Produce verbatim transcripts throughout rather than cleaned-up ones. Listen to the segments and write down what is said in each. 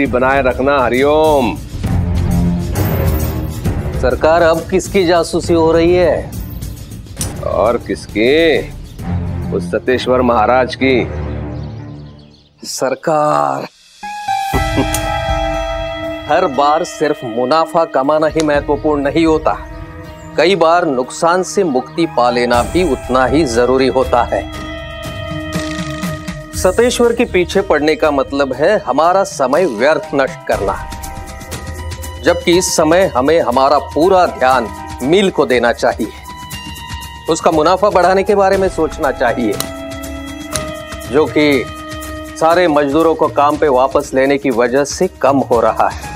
शांति बनाए रखना। हरिओम। सरकार अब किसकी जासूसी हो रही है? और किसकी? उस सतेश्वर महाराज की। सरकार हर बार सिर्फ मुनाफा कमाना ही महत्वपूर्ण नहीं होता, कई बार नुकसान से मुक्ति पा लेना भी उतना ही जरूरी होता है। सतेश्वर के पीछे पड़ने का मतलब है हमारा समय व्यर्थ नष्ट करना, जबकि इस समय हमें हमारा पूरा ध्यान मील को देना चाहिए, उसका मुनाफा बढ़ाने के बारे में सोचना चाहिए, जो कि सारे मजदूरों को काम पे वापस लेने की वजह से कम हो रहा है।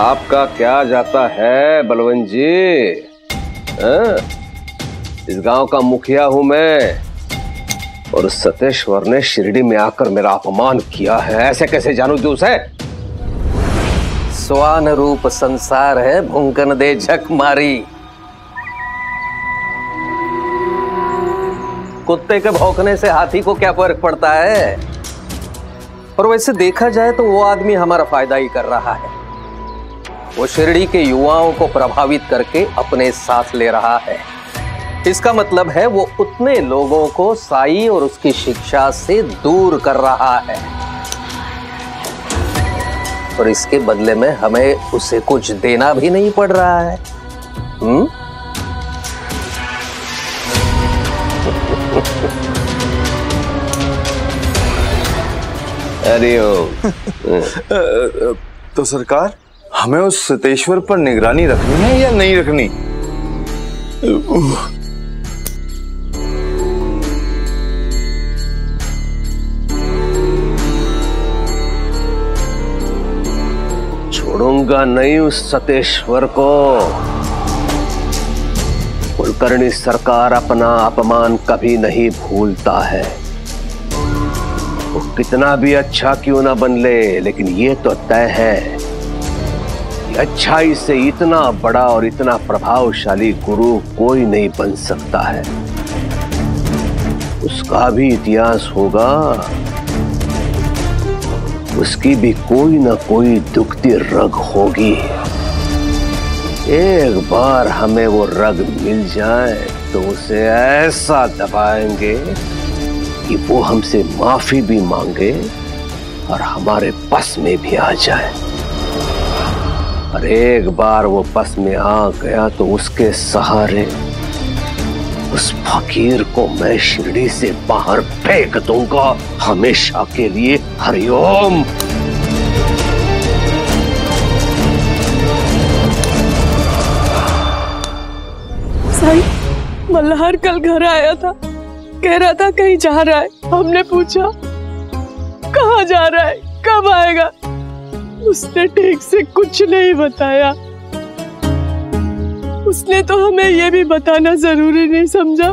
आपका क्या जाता है बलवंत जी? इस गांव का मुखिया हूं मैं, और सतेश्वर ने शिरडी में आकर मेरा अपमान किया है। ऐसे कैसे जानू तू उसे? स्वान रूप संसार है, भुंकन दे झक मारी। कुत्ते के भौंकने से हाथी को क्या फर्क पड़ता है? और वैसे देखा जाए तो वो आदमी हमारा फायदा ही कर रहा है। वो शिरडी के युवाओं को प्रभावित करके अपने साथ ले रहा है। इसका मतलब है वो उतने लोगों को साई और उसकी शिक्षा से दूर कर रहा है, और इसके बदले में हमें उसे कुछ देना भी नहीं पड़ रहा है। हम्म? अरे ओ। तो सरकार, हमें उस सतेश्वर पर निगरानी रखनी है या नहीं रखनी? छोड़ूंगा नहीं उस सतेश्वर को। कुलकर्णी सरकार अपना अपमान कभी नहीं भूलता है। वो कितना भी अच्छा क्यों ना बन ले, लेकिन ये तो तय है, अच्छाई से इतना बड़ा और इतना प्रभावशाली गुरु कोई नहीं बन सकता है। उसका भी इतिहास होगा, उसकी भी कोई ना कोई दुखती रग होगी। एक बार हमें वो रग मिल जाए तो उसे ऐसा दबाएंगे कि वो हमसे माफी भी मांगे और हमारे पास में भी आ जाए। और एक बार वो बस में आ गया तो उसके सहारे उस फकीर को मैं शिरडी से बाहर फेंक दूंगा हमेशा के लिए। हरिओम। साई, मलहार कल घर आया था, कह रहा था कहीं जा रहा है। हमने पूछा कहाँ जा रहा है, कब आएगा? उसने ठीक से कुछ नहीं बताया। उसने तो हमें यह भी बताना जरूरी नहीं समझा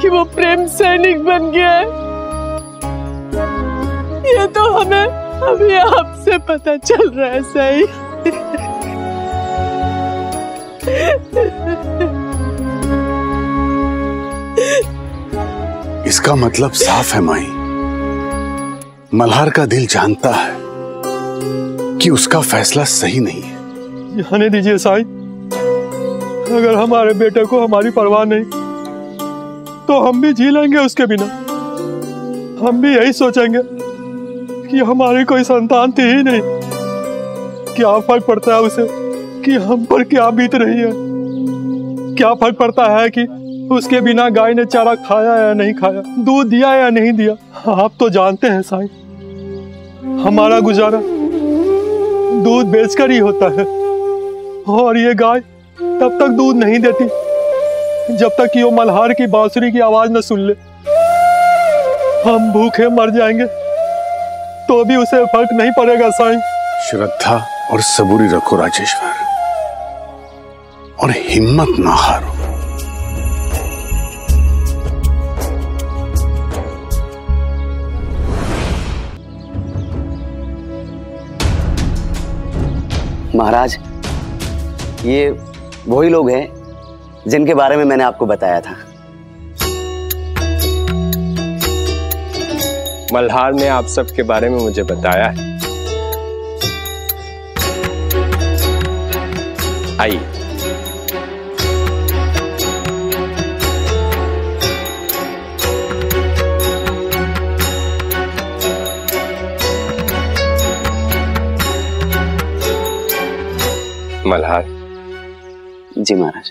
कि वो प्रेम सैनिक बन गया है। ये तो हमें अभी आपसे पता चल रहा है। सही। इसका मतलब साफ है माई, मल्हार का दिल जानता है कि उसका फैसला सही नहीं है। जाने दीजिए साईं, अगर हमारे बेटे को हमारी परवाह नहीं तो हम भी जी लेंगे उसके बिना। हम भी यही सोचेंगे कि हमारी कोई संतान थी ही नहीं। क्या फर्क पड़ता है उसे कि हम पर क्या बीत रही है? क्या फर्क पड़ता है कि उसके बिना गाय ने चारा खाया या नहीं खाया, दूध दिया या नहीं दिया? आप तो जानते हैं साईं, हमारा गुजारा दूध बेचकर ही होता है, और ये गाय तब तक दूध नहीं देती जब तक कि वो मल्हार की बांसुरी की आवाज न सुन ले। हम भूखे मर जाएंगे तो भी उसे फर्क नहीं पड़ेगा साईं। श्रद्धा और सबूरी रखो राजेश्वर, और हिम्मत ना हारो। महाराज, ये वही लोग हैं जिनके बारे में मैंने आपको बताया था। मल्हार ने आप सब के बारे में मुझे बताया है। आई। मलहार। जी महाराज।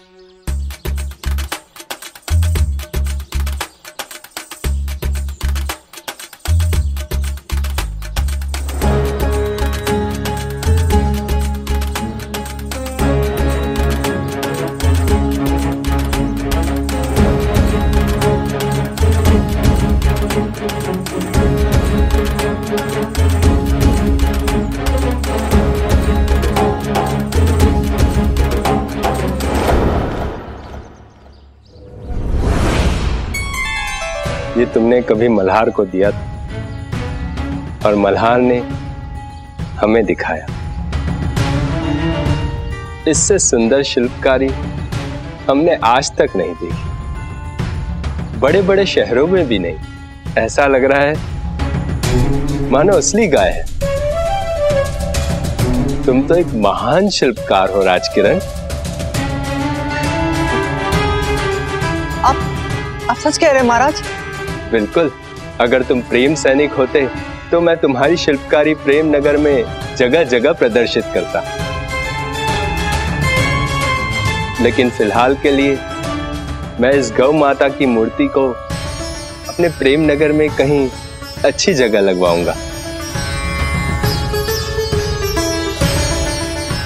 ये तुमने कभी मल्हार को दिया था और मल्हार ने हमें दिखाया। इससे सुंदर शिल्पकारी हमने आज तक नहीं देखी, बड़े बड़े शहरों में भी नहीं। ऐसा लग रहा है मानो असली गाय है। तुम तो एक महान शिल्पकार हो राजकिरन। आप आप सच कह रहे हैं महाराज? बिल्कुल। अगर तुम प्रेम सैनिक होते तो मैं तुम्हारी शिल्पकारी प्रेम नगर में जगह जगह प्रदर्शित करता, लेकिन फिलहाल के लिए मैं इस गौ माता की मूर्ति को अपने प्रेम नगर में कहीं अच्छी जगह लगवाऊंगा।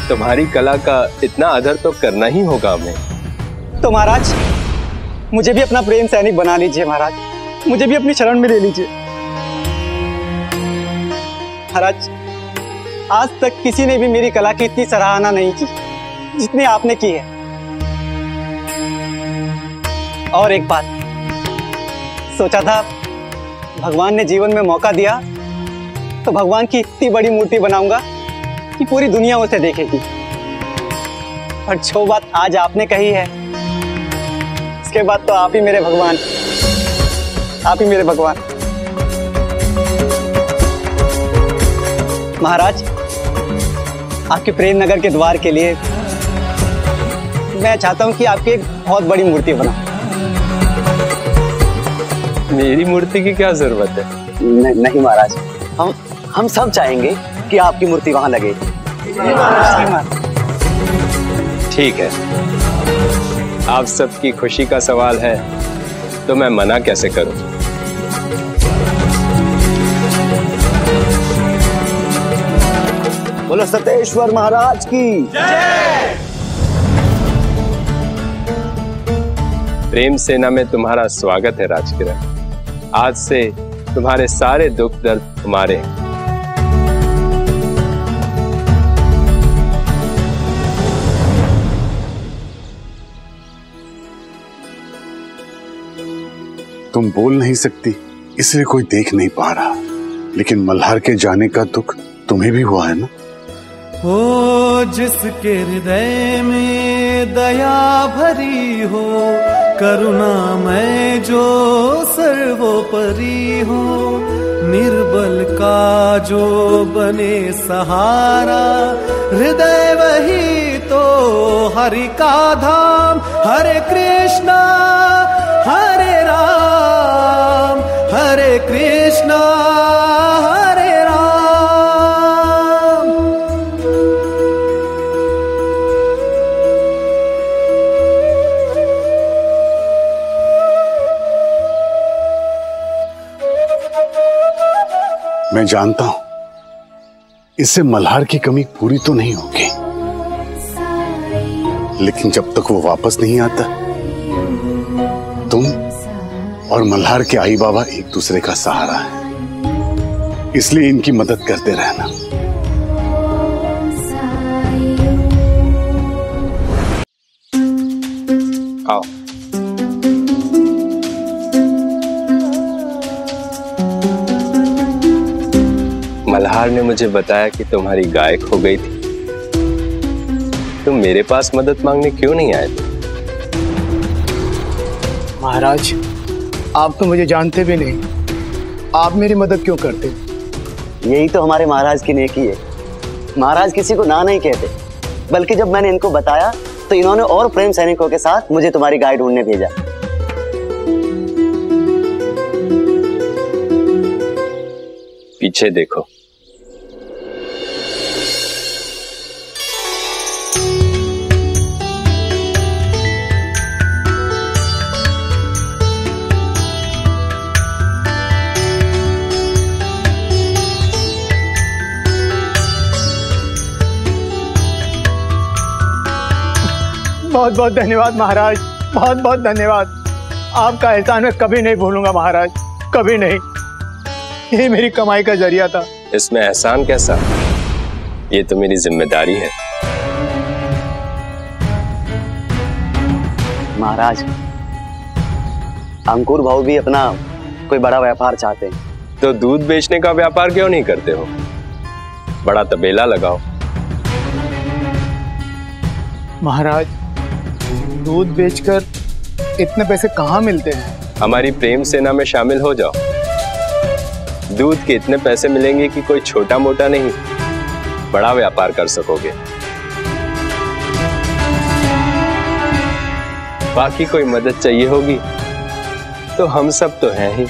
तुम्हारी कला का इतना आदर तो करना ही होगा हमें। तो महाराज मुझे भी अपना प्रेम सैनिक बना लीजिए। महाराज मुझे भी अपनी शरण में ले लीजिए। महाराज आज तक किसी ने भी मेरी कला की इतनी सराहना नहीं की जितनी आपने की है। और एक बात सोचा था, भगवान ने जीवन में मौका दिया तो भगवान की इतनी बड़ी मूर्ति बनाऊंगा कि पूरी दुनिया उसे देखेगी। पर जो बात आज आपने कही है उसके बाद तो आप ही मेरे भगवान, आप ही मेरे भगवान। महाराज आपके प्रेम नगर के द्वार के लिए मैं चाहता हूं कि आपकी एक बहुत बड़ी मूर्ति बनाऊं। मेरी मूर्ति की क्या जरूरत है? न, नहीं महाराज, हम हम सब चाहेंगे कि आपकी मूर्ति वहां लगे। ठीक है, आप सबकी खुशी का सवाल है तो मैं मना कैसे करूं? बोलो सतेश्वर महाराज की जय। प्रेम सेना में तुम्हारा स्वागत है राजकिरन। आज से तुम्हारे सारे दुख दर्द हमारे हैं। तुम बोल नहीं सकती इसलिए कोई देख नहीं पा रहा, लेकिन मल्हार के जाने का दुख तुम्हें भी हुआ है ना? ओ जिसके हृदय में दया भरी हो, करुणामय जो सर्वोपरि हो, निर्बल का जो बने सहारा, हृदय वही तो हरि का धाम। हरे कृष्णा हरे राम, हरे कृष्णा हरे राम। मैं जानता हूं इससे मल्हार की कमी पूरी तो नहीं होगी, लेकिन जब तक वो वापस नहीं आता तुम और मल्हार के आई बाबा एक दूसरे का सहारा है, इसलिए इनकी मदद करते रहना। आओ मल्हार ने मुझे बताया कि तुम्हारी गाय खो गई थी। तुम मेरे पास मदद मांगने क्यों नहीं आए थे? महाराज आप तो मुझे जानते भी नहीं, आप मेरी मदद क्यों करते? यही तो हमारे महाराज की नेकी है। महाराज किसी को ना नहीं कहते, बल्कि जब मैंने इनको बताया तो इन्होंने और प्रेम सैनिकों के साथ मुझे तुम्हारी गाइड ढूंढने भेजा। पीछे देखो। बहुत बहुत धन्यवाद महाराज, बहुत बहुत धन्यवाद। आपका एहसान मैं कभी नहीं भूलूंगा महाराज, कभी नहीं। ये मेरी कमाई का जरिया था। इसमें एहसान कैसा, ये तो मेरी जिम्मेदारी है। महाराज, अंकुर भाऊ भी अपना कोई बड़ा व्यापार चाहते हैं। तो दूध बेचने का व्यापार क्यों नहीं करते हो? बड़ा तबेला लगाओ। महाराज, दूध बेचकर इतने पैसे कहाँ मिलते हैं? हमारी प्रेम सेना में शामिल हो जाओ। दूध के इतने पैसे मिलेंगे कि कोई छोटा मोटा नहीं, बड़ा व्यापार कर सकोगे। बाकी कोई मदद चाहिए होगी तो हम सब तो हैं ही।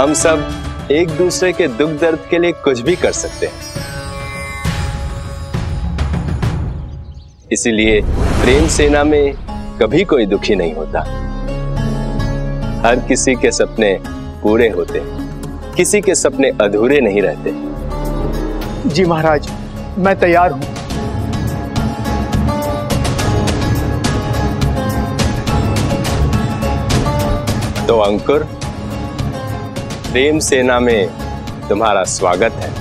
हम सब एक दूसरे के दुख दर्द के लिए कुछ भी कर सकते हैं। इसीलिए प्रेम सेना में कभी कोई दुखी नहीं होता। हर किसी के सपने पूरे होते, किसी के सपने अधूरे नहीं रहते। जी महाराज, मैं तैयार हूं। तो अंकुर, प्रेम सेना में तुम्हारा स्वागत है।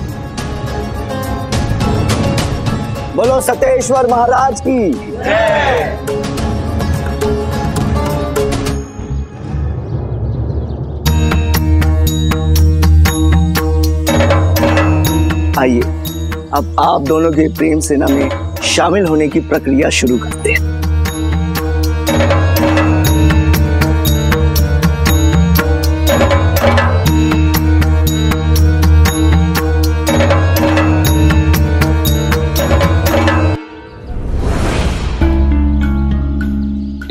बोलो सतेश्वर महाराज की जय। आइए अब आप दोनों के प्रेम सेना में शामिल होने की प्रक्रिया शुरू करते हैं।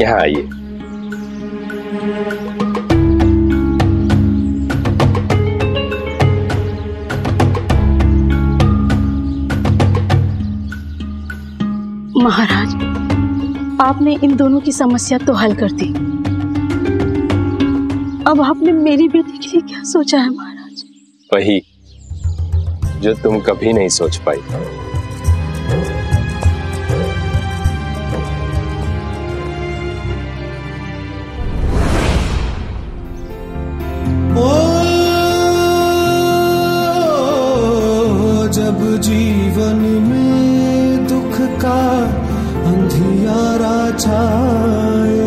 यहाँ आइए। महाराज, आपने इन दोनों की समस्या तो हल कर दी। अब आपने मेरी बेटी के लिए क्या सोचा है महाराज? वही जो तुम कभी नहीं सोच पाई। जीवन में दुख का अंधियारा छाए,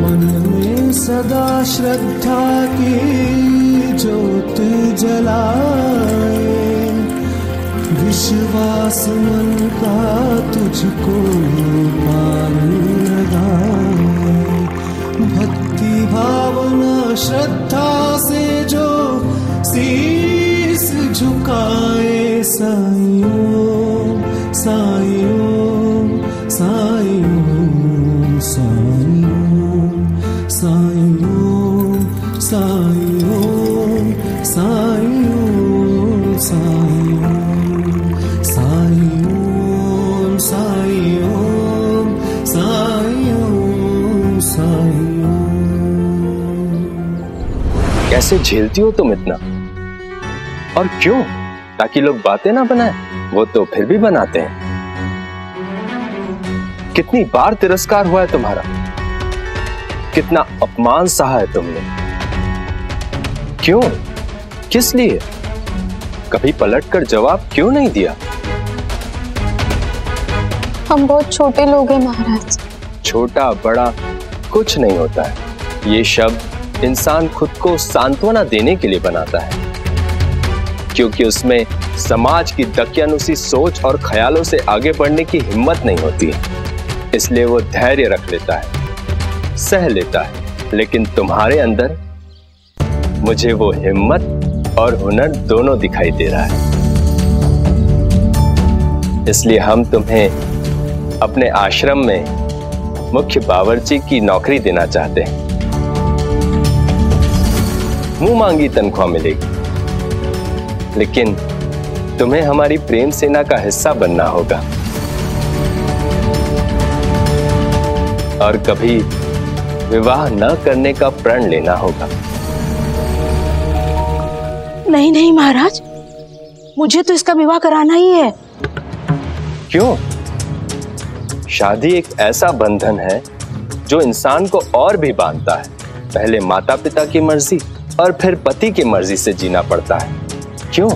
मन में सदा श्रद्धा की ज्योत जलाए, विश्वास मन का तुझको पार लगाए, भक्ति भावना श्रद्धा से जो शीश झुकाए, साईं साईं साईं साईं साईं साईं साईं साईं साईं साईं। कैसे झेलती हो तुम इतना, और क्यों? ताकि लोग बातें ना बनाएं, वो तो फिर भी बनाते हैं। कितनी बार तिरस्कार हुआ है तुम्हारा, कितना अपमान सहा है तुमने। क्यों, किस लिए? कभी पलटकर जवाब क्यों नहीं दिया? हम बहुत छोटे लोग हैं महाराज। छोटा बड़ा कुछ नहीं होता है। ये शब्द इंसान खुद को सांत्वना देने के लिए बनाता है, क्योंकि उसमें समाज की दकियानुसी सोच और ख्यालों से आगे बढ़ने की हिम्मत नहीं होती। इसलिए वो धैर्य रख लेता है, सह लेता है। लेकिन तुम्हारे अंदर मुझे वो हिम्मत और हुनर दोनों दिखाई दे रहा है। इसलिए हम तुम्हें अपने आश्रम में मुख्य बावर्ची की नौकरी देना चाहते हैं। मुंह मांगी तनख्वाह मिलेगी, लेकिन तुम्हें हमारी प्रेम सेना का हिस्सा बनना होगा और कभी विवाह न करने का प्रण लेना होगा। नहीं नहीं महाराज, मुझे तो इसका विवाह कराना ही है। क्यों? शादी एक ऐसा बंधन है जो इंसान को और भी बांधता है। पहले माता पिता की मर्जी और फिर पति की मर्जी से जीना पड़ता है। क्यों?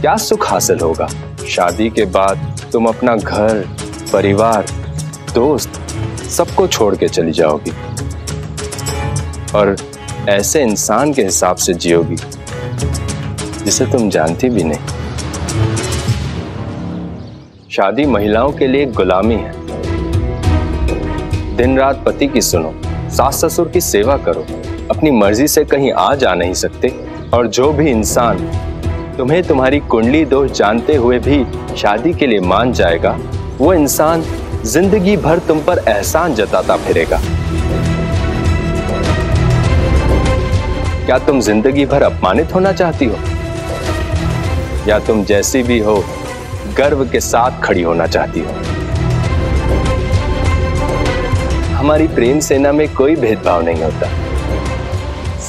क्या सुख हासिल होगा? शादी के बाद तुम अपना घर, परिवार, दोस्त सबको छोड़ के चली जाओगी और ऐसे इंसान के हिसाब से जियोगी जिसे तुम जानती भी नहीं। शादी महिलाओं के लिए गुलामी है। दिन रात पति की सुनो, सास ससुर की सेवा करो, अपनी मर्जी से कहीं आ जा नहीं सकते। और जो भी इंसान तुम्हें तुम्हारी कुंडली दोष जानते हुए भी शादी के लिए मान जाएगा, वो इंसान जिंदगी भर तुम पर एहसान जताता फिरेगा। क्या तुम जिंदगी भर अपमानित होना चाहती हो, या तुम जैसी भी हो गर्व के साथ खड़ी होना चाहती हो? हमारी प्रेम सेना में कोई भेदभाव नहीं होता,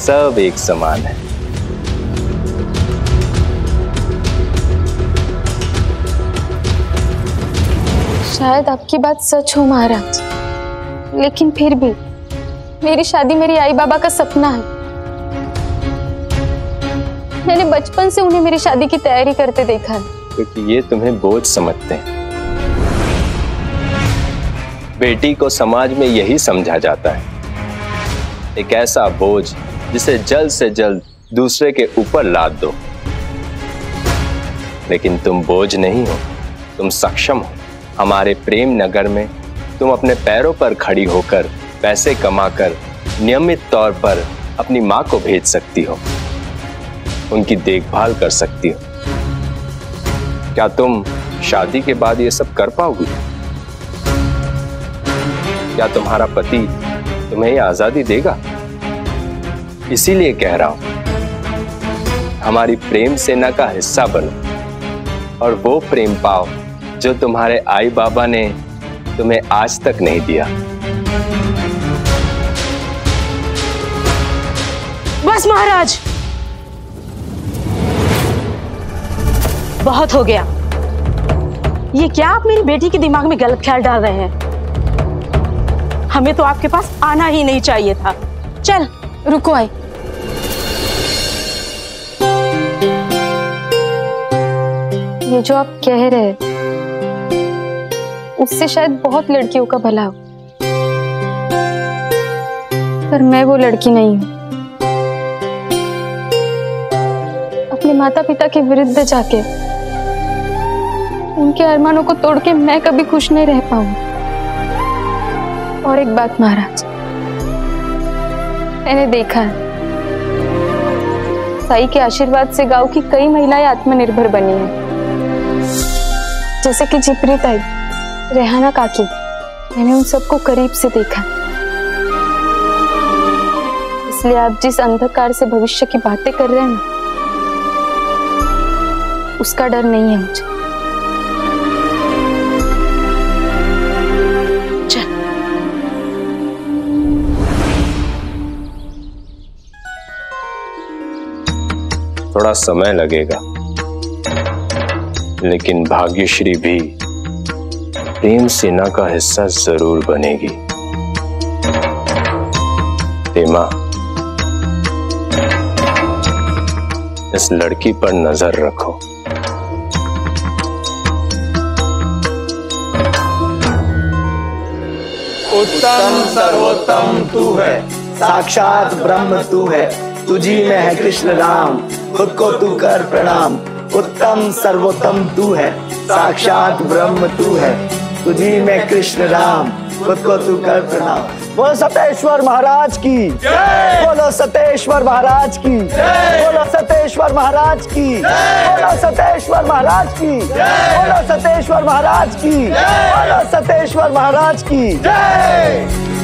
सब एक समान है। शायद आपकी बात सच हो महाराज, लेकिन फिर भी मेरी शादी मेरी आई बाबा का सपना है। मैंने बचपन से उन्हें मेरी शादी की तैयारी करते देखा है। क्योंकि ये तुम्हें बोझ समझते हैं। बेटी को समाज में यही समझा जाता है, एक ऐसा बोझ जिसे जल्द से जल्द दूसरे के ऊपर लाद दो। लेकिन तुम बोझ नहीं हो, तुम सक्षम हो। हमारे प्रेम नगर में तुम अपने पैरों पर खड़ी होकर पैसे कमाकर नियमित तौर पर अपनी माँ को भेज सकती हो, उनकी देखभाल कर सकती हो। क्या तुम शादी के बाद ये सब कर पाओगी? क्या तुम्हारा पति तुम्हें ये आजादी देगा? इसीलिए कह रहा हूं, हमारी प्रेम सेना का हिस्सा बनो और वो प्रेम पाओ जो तुम्हारे आई बाबा ने तुम्हें आज तक नहीं दिया। बस महाराज, बहुत हो गया। ये क्या आप मेरी बेटी के दिमाग में गलत ख्याल डाल रहे हैं? हमें तो आपके पास आना ही नहीं चाहिए था। चल रुको आई। ये जो आप कह रहे हैं उससे शायद बहुत लड़कियों का भला हो, पर मैं वो लड़की नहीं हूं। अपने माता पिता के विरुद्ध जाके उनके अरमानों को तोड़ के मैं कभी खुश नहीं रह पाऊंगी। और एक बात महाराज, मैंने देखा है साई के आशीर्वाद से गांव की कई महिलाएं आत्मनिर्भर बनी हैं, जैसे कि जिप्री ताई, रेहाना काकी। मैंने उन सबको करीब से देखा, इसलिए आप जिस अंधकार से भविष्य की बातें कर रहे हैं उसका डर नहीं है मुझे। थोड़ा समय लगेगा, लेकिन भाग्यश्री भी प्रेम सेना का हिस्सा जरूर बनेगी। हेमा, इस लड़की पर नजर रखो। उत्तम सर्वोत्तम तू है, साक्षात ब्रह्म तू है, तुझी में है कृष्ण राम, खुद को तू कर प्रणाम। उत्तम सर्वोत्तम तू है, साक्षात ब्रह्म तू है, तुझी में कृष्ण राम, खुद को तू कर प्रणाम। बोलो सतेश्वर महाराज की जय, बोलो सतेश्वर महाराज की जय, बोलो सतेश्वर। सतेश्वर महाराज की, बोलो सतेश्वर महाराज की, बोलो सतेश्वर महाराज की, बोलो सतेश्वर महाराज की जय।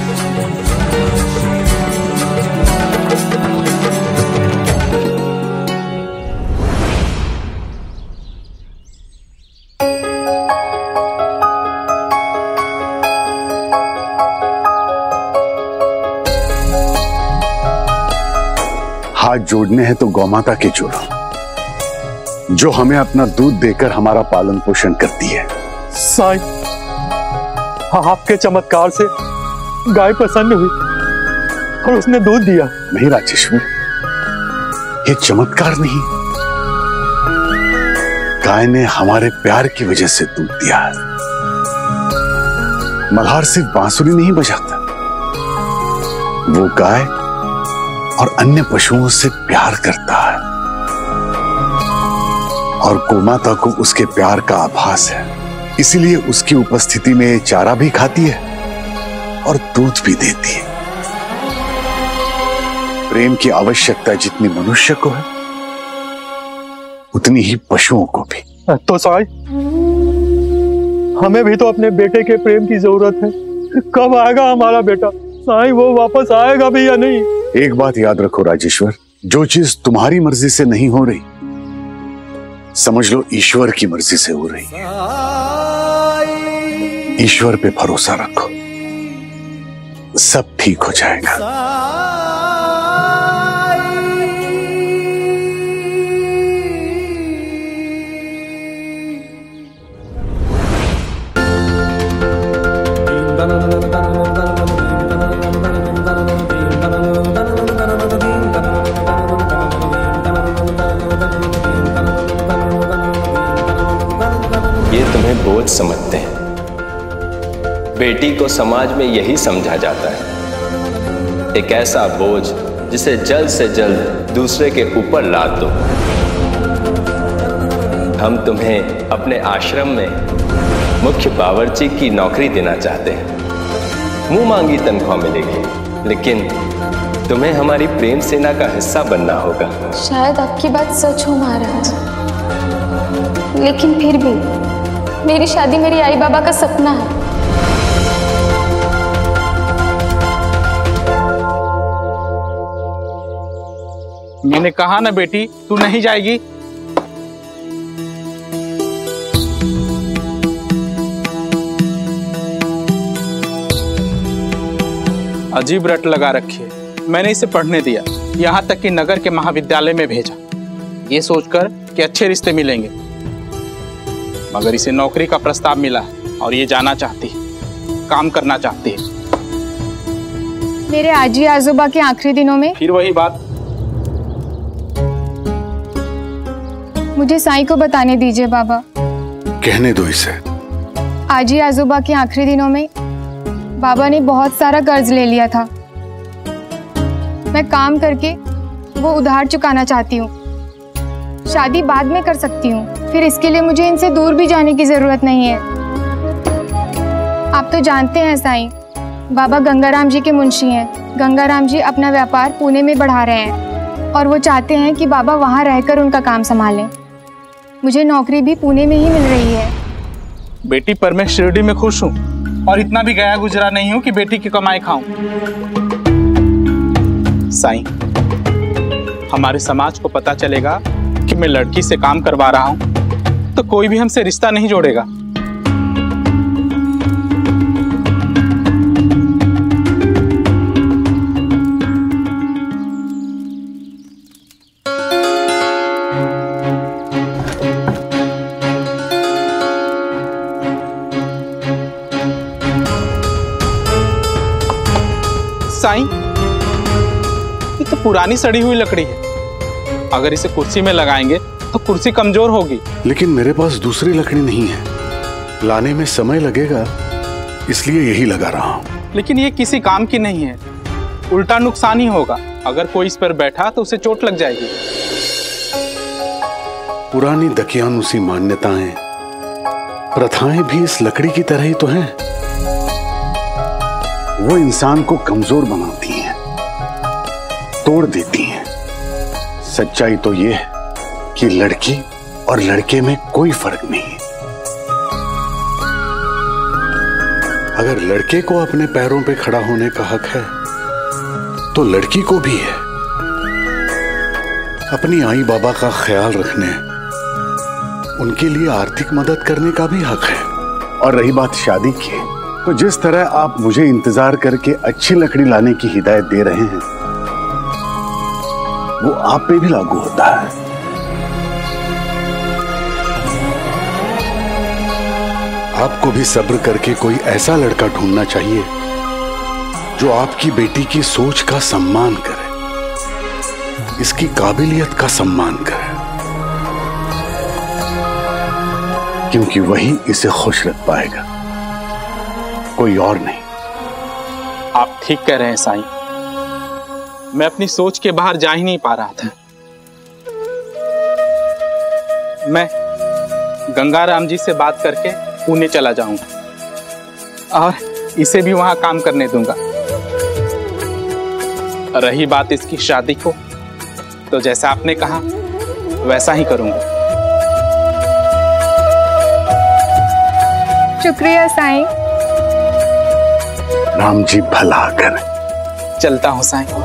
जोड़ने हैं तो गौमाता के जोड़ो, जो हमें अपना दूध देकर हमारा पालन पोषण करती है। साईं, आपके चमत्कार से गाय प्रसन्न हुई और उसने दूध दिया। नहीं राजेश्वर, ये चमत्कार नहीं, गाय ने हमारे प्यार की वजह से दूध दिया। मलहार सिर्फ बांसुरी नहीं बजाता, वो गाय और अन्य पशुओं से प्यार करता है और गोमाता को उसके प्यार का आभास है, इसलिए उसकी उपस्थिति में चारा भी खाती है और दूध भी देती है। प्रेम की आवश्यकता जितनी मनुष्य को है उतनी ही पशुओं को भी। तो साईं, हमें भी तो अपने बेटे के प्रेम की जरूरत है। कब आएगा हमारा बेटा साईं? वो वापस आएगा भी या नहीं? एक बात याद रखो राजेश्वर, जो चीज तुम्हारी मर्जी से नहीं हो रही, समझ लो ईश्वर की मर्जी से हो रही है। ईश्वर पे भरोसा रखो, सब ठीक हो जाएगा। बोझ समझते हैं, बेटी को समाज में यही समझा जाता है, एक ऐसा बोझ जिसे जल्द से जल्द दूसरे के ऊपर लाद दो। हम तुम्हें अपने आश्रम में मुख्य बावर्ची की नौकरी देना चाहते हैं। मुंह मांगी तनख्वाह मिलेगी, लेकिन तुम्हें हमारी प्रेम सेना का हिस्सा बनना होगा। शायद आपकी बात सच हो महाराज, लेकिन फिर भी मेरी शादी मेरी आई बाबा का सपना है। मैंने कहा ना बेटी, तू नहीं जाएगी। अजीब रट लगा रखी है। मैंने इसे पढ़ने दिया, यहाँ तक कि नगर के महाविद्यालय में भेजा, ये सोचकर कि अच्छे रिश्ते मिलेंगे, मगर इसे नौकरी का प्रस्ताव मिला और ये जाना चाहती है, काम करना चाहती है। मेरे आजी आजोबा के आखिरी दिनों में फिर वही बात। मुझे साईं को बताने दीजिए बाबा। कहने दो इसे। आजी आजोबा के आखिरी दिनों में बाबा ने बहुत सारा कर्ज ले लिया था, मैं काम करके वो उधार चुकाना चाहती हूँ। शादी बाद में कर सकती हूँ, फिर इसके लिए मुझे इनसे दूर भी जाने की जरूरत नहीं है। आप तो जानते हैं साईं, बाबा गंगाराम जी के मुंशी हैं। गंगाराम जी अपना व्यापार पुणे में बढ़ा रहे हैं और वो चाहते हैं कि बाबा वहाँ रहकर उनका काम संभालें। मुझे नौकरी भी पुणे में ही मिल रही है बेटी, पर मैं शिरडी में खुश हूँ और इतना भी गया गुजरा नहीं हूँ कि बेटी की कमाई खाऊं। साईं, हमारे समाज को पता चलेगा कि मैं लड़की से काम करवा रहा हूं तो कोई भी हमसे रिश्ता नहीं जोड़ेगा। साईं, ये तो पुरानी सड़ी हुई लकड़ी है, अगर इसे कुर्सी में लगाएंगे तो कुर्सी कमजोर होगी। लेकिन मेरे पास दूसरी लकड़ी नहीं है, लाने में समय लगेगा, इसलिए यही लगा रहा हूँ। लेकिन ये किसी काम की नहीं है, उल्टा नुकसान ही होगा। अगर कोई इस पर बैठा तो उसे चोट लग जाएगी। पुरानी दकियानुसी मान्यताएं, प्रथाएं भी इस लकड़ी की तरह ही तो हैं। वो इंसान को कमजोर बनाती है, तोड़ देती है। सच्चाई तो ये है कि लड़की और लड़के में कोई फर्क नहीं है। अगर लड़के को अपने पैरों पे खड़ा होने का हक है तो लड़की को भी है। अपनी आई बाबा का ख्याल रखने, उनके लिए आर्थिक मदद करने का भी हक है। और रही बात शादी की, तो जिस तरह आप मुझे इंतजार करके अच्छी लकड़ी लाने की हिदायत दे रहे हैं वो आप पे भी लागू होता है। आपको भी सब्र करके कोई ऐसा लड़का ढूंढना चाहिए जो आपकी बेटी की सोच का सम्मान करे, इसकी काबिलियत का सम्मान करे, क्योंकि वही इसे खुश रख पाएगा, कोई और नहीं। आप ठीक कह रहे हैं साईं, मैं अपनी सोच के बाहर जा ही नहीं पा रहा था। मैं गंगाराम जी से बात करके पुणे चला जाऊंगा और इसे भी वहां काम करने दूंगा। रही बात इसकी शादी को, तो जैसा आपने कहा वैसा ही करूंगा। शुक्रिया साईं। राम जी भला कर। चलता हूं साईं।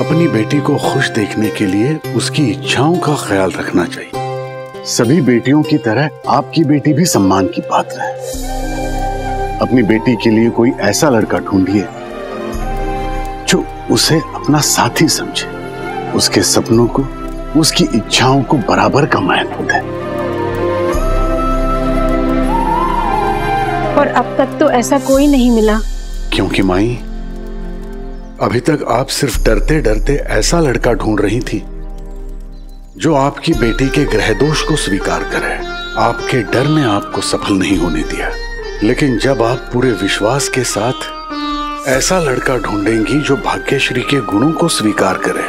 अपनी बेटी को खुश देखने के लिए उसकी इच्छाओं का ख्याल रखना चाहिए। सभी बेटियों की तरह आपकी बेटी भी सम्मान की पात्र है। अपनी बेटी के लिए कोई ऐसा लड़का ढूंढिए जो उसे अपना साथी समझे, उसके सपनों को, उसकी इच्छाओं को बराबर का महत्व दे। और अब तक तो ऐसा कोई नहीं मिला। क्योंकि माई, अभी तक आप सिर्फ डरते डरते ऐसा लड़का ढूंढ रही थी जो आपकी बेटी के ग्रह दोष को स्वीकार करे। आपके डर ने आपको सफल नहीं होने दिया, लेकिन जब आप पूरे विश्वास के साथ ऐसा लड़का ढूंढेंगी जो भाग्यश्री के गुणों को स्वीकार करे,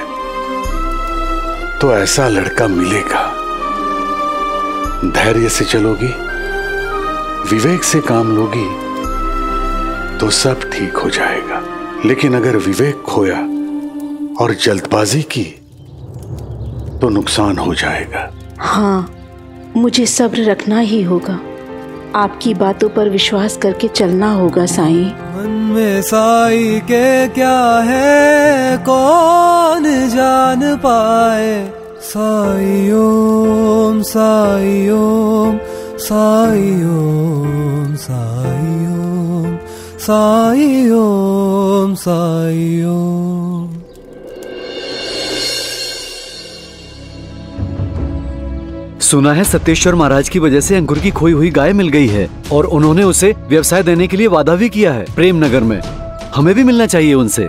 तो ऐसा लड़का मिलेगा। धैर्य से चलोगी, विवेक से काम लोगी, तो सब ठीक हो जाएगा। लेकिन अगर विवेक खोया और जल्दबाजी की तो नुकसान हो जाएगा। हाँ, मुझे सब्र रखना ही होगा। आपकी बातों पर विश्वास करके चलना होगा साईं। मन में साईं के क्या है कौन जान पाए। साईं ओम साईं ओम साईं ओम साईं ओम साईं ओम साईं ओम। सुना है सतेश्वर महाराज की वजह से अंकुर की खोई हुई गाय मिल गई है और उन्होंने उसे व्यवसाय देने के लिए वादा भी किया है प्रेम नगर में। हमें भी मिलना चाहिए उनसे।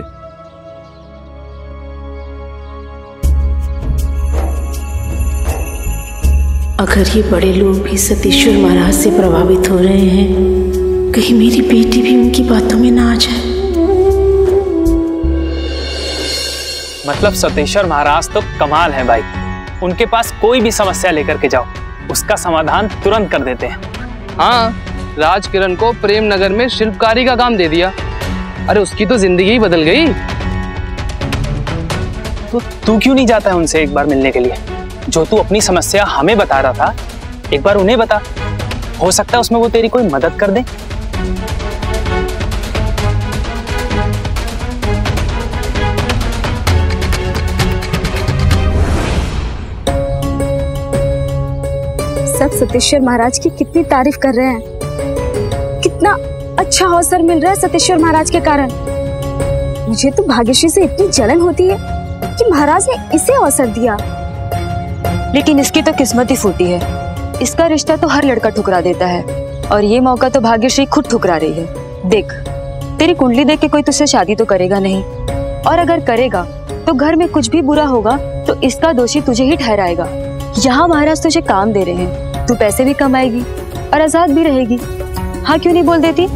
अगर ये बड़े लोग भी सतेश्वर महाराज से प्रभावित हो रहे हैं, कहीं मेरी बेटी भी उनकी बातों में ना आ जाए। मतलब सतेश्वर महाराज तो कमाल है भाई। उनके पास कोई भी समस्या लेकर के जाओ, उसका समाधान तुरंत कर देते हैं। हाँ, राजकिरन को प्रेम नगर में शिल्पकारी का काम दे दिया। अरे उसकी तो जिंदगी ही बदल गई। तो तू क्यों नहीं जाता है उनसे एक बार मिलने के लिए? जो तू अपनी समस्या हमें बता रहा था, एक बार उन्हें बता। हो सकता है उसमें वो तेरी कोई मदद कर दे। सब सतेश्वर महाराज की कितनी तारीफ कर रहे हैं। कितना अच्छा अवसर मिल रहा है सतेश्वर महाराज के कारण। मुझे तो भाग्यश्री से इतनी जलन होती है कि महाराज ने इसे अवसर दिया। लेकिन इसकी तो किस्मत ही फूटी है। इसका रिश्ता तो हर लड़का ठुकरा देता है और ये मौका तो भाग्यश्री खुद ठुकरा रही है। देख, तेरी कुंडली देख के कोई तुझसे शादी तो करेगा नहीं, और अगर करेगा तो घर में कुछ भी बुरा होगा तो इसका दोषी तुझे ही ठहराएगा। यहाँ महाराज तुझे काम दे रहे हैं, तू पैसे भी कमाएगी और आजाद भी रहेगी। हाँ, क्यों नहीं बोल देती?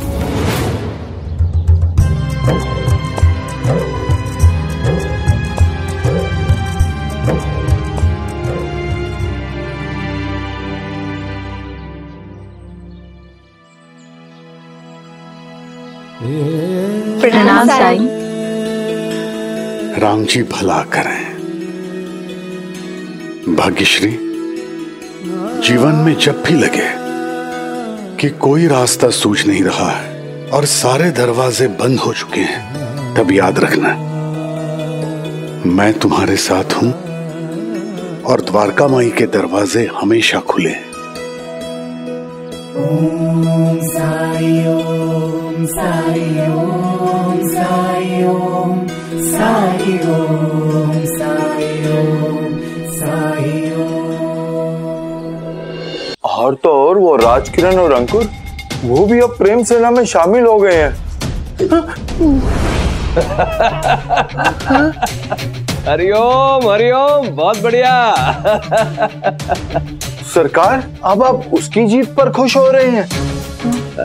प्रणाम साईं। राम जी भला करें। भाग्यश्री, जीवन में जब भी लगे कि कोई रास्ता सूझ नहीं रहा है और सारे दरवाजे बंद हो चुके हैं, तब याद रखना मैं तुम्हारे साथ हूं और द्वारका माई के दरवाजे हमेशा खुले हैं। ओम साई ओम साई ओम साई ओम साई ओम साई ओम साई ओम। और तो और वो राजकिरन और अंकुर वो भी अब प्रेम सेना में शामिल हो गए हैं। हरिओम हरिओम, बहुत बढ़िया। सरकार, अब आप उसकी जीत पर खुश हो रहे हैं?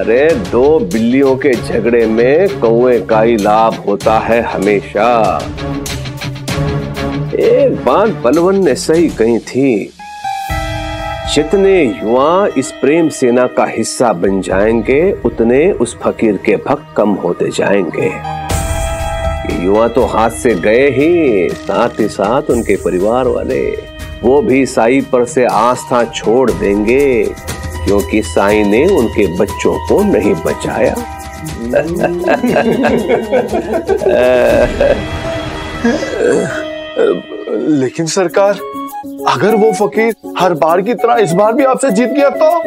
अरे, दो बिल्लियों के झगड़े में कौवे का ही लाभ होता है हमेशा। एक बात बलवंत ने सही कही थी, जितने युवा इस प्रेम सेना का हिस्सा बन जाएंगे उतने उस फकीर के भक्त कम होते जाएंगे। युवा तो हाथ से गए ही, साथ ही साथ उनके परिवार वाले वो भी साई पर से आस्था छोड़ देंगे, क्योंकि साई ने उनके बच्चों को नहीं बचाया। लेकिन सरकार, अगर वो फकीर हर बार की तरह इस बार भी आपसे जीत गया तो?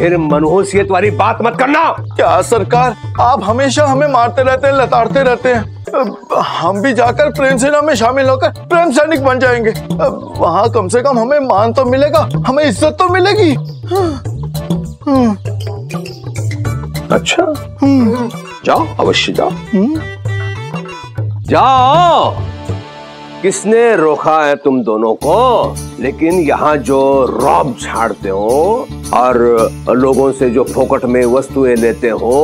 फिर मनहूसियत वाली बात मत करना। क्या सरकार, आप हमेशा हमें मारते रहते हैं, लताड़ते रहते हैं। हम भी जाकर प्रेम सेना में शामिल होकर प्रेम सैनिक बन जाएंगे। वहाँ कम से कम हमें मान तो मिलेगा, हमें इज्जत तो मिलेगी। अच्छा, जाओ, अवश्य जाओ, जाओ। किसने रोका है तुम दोनों को? लेकिन यहाँ जो रौब झाड़ते हो और लोगों से जो फोकट में वस्तुएं लेते हो,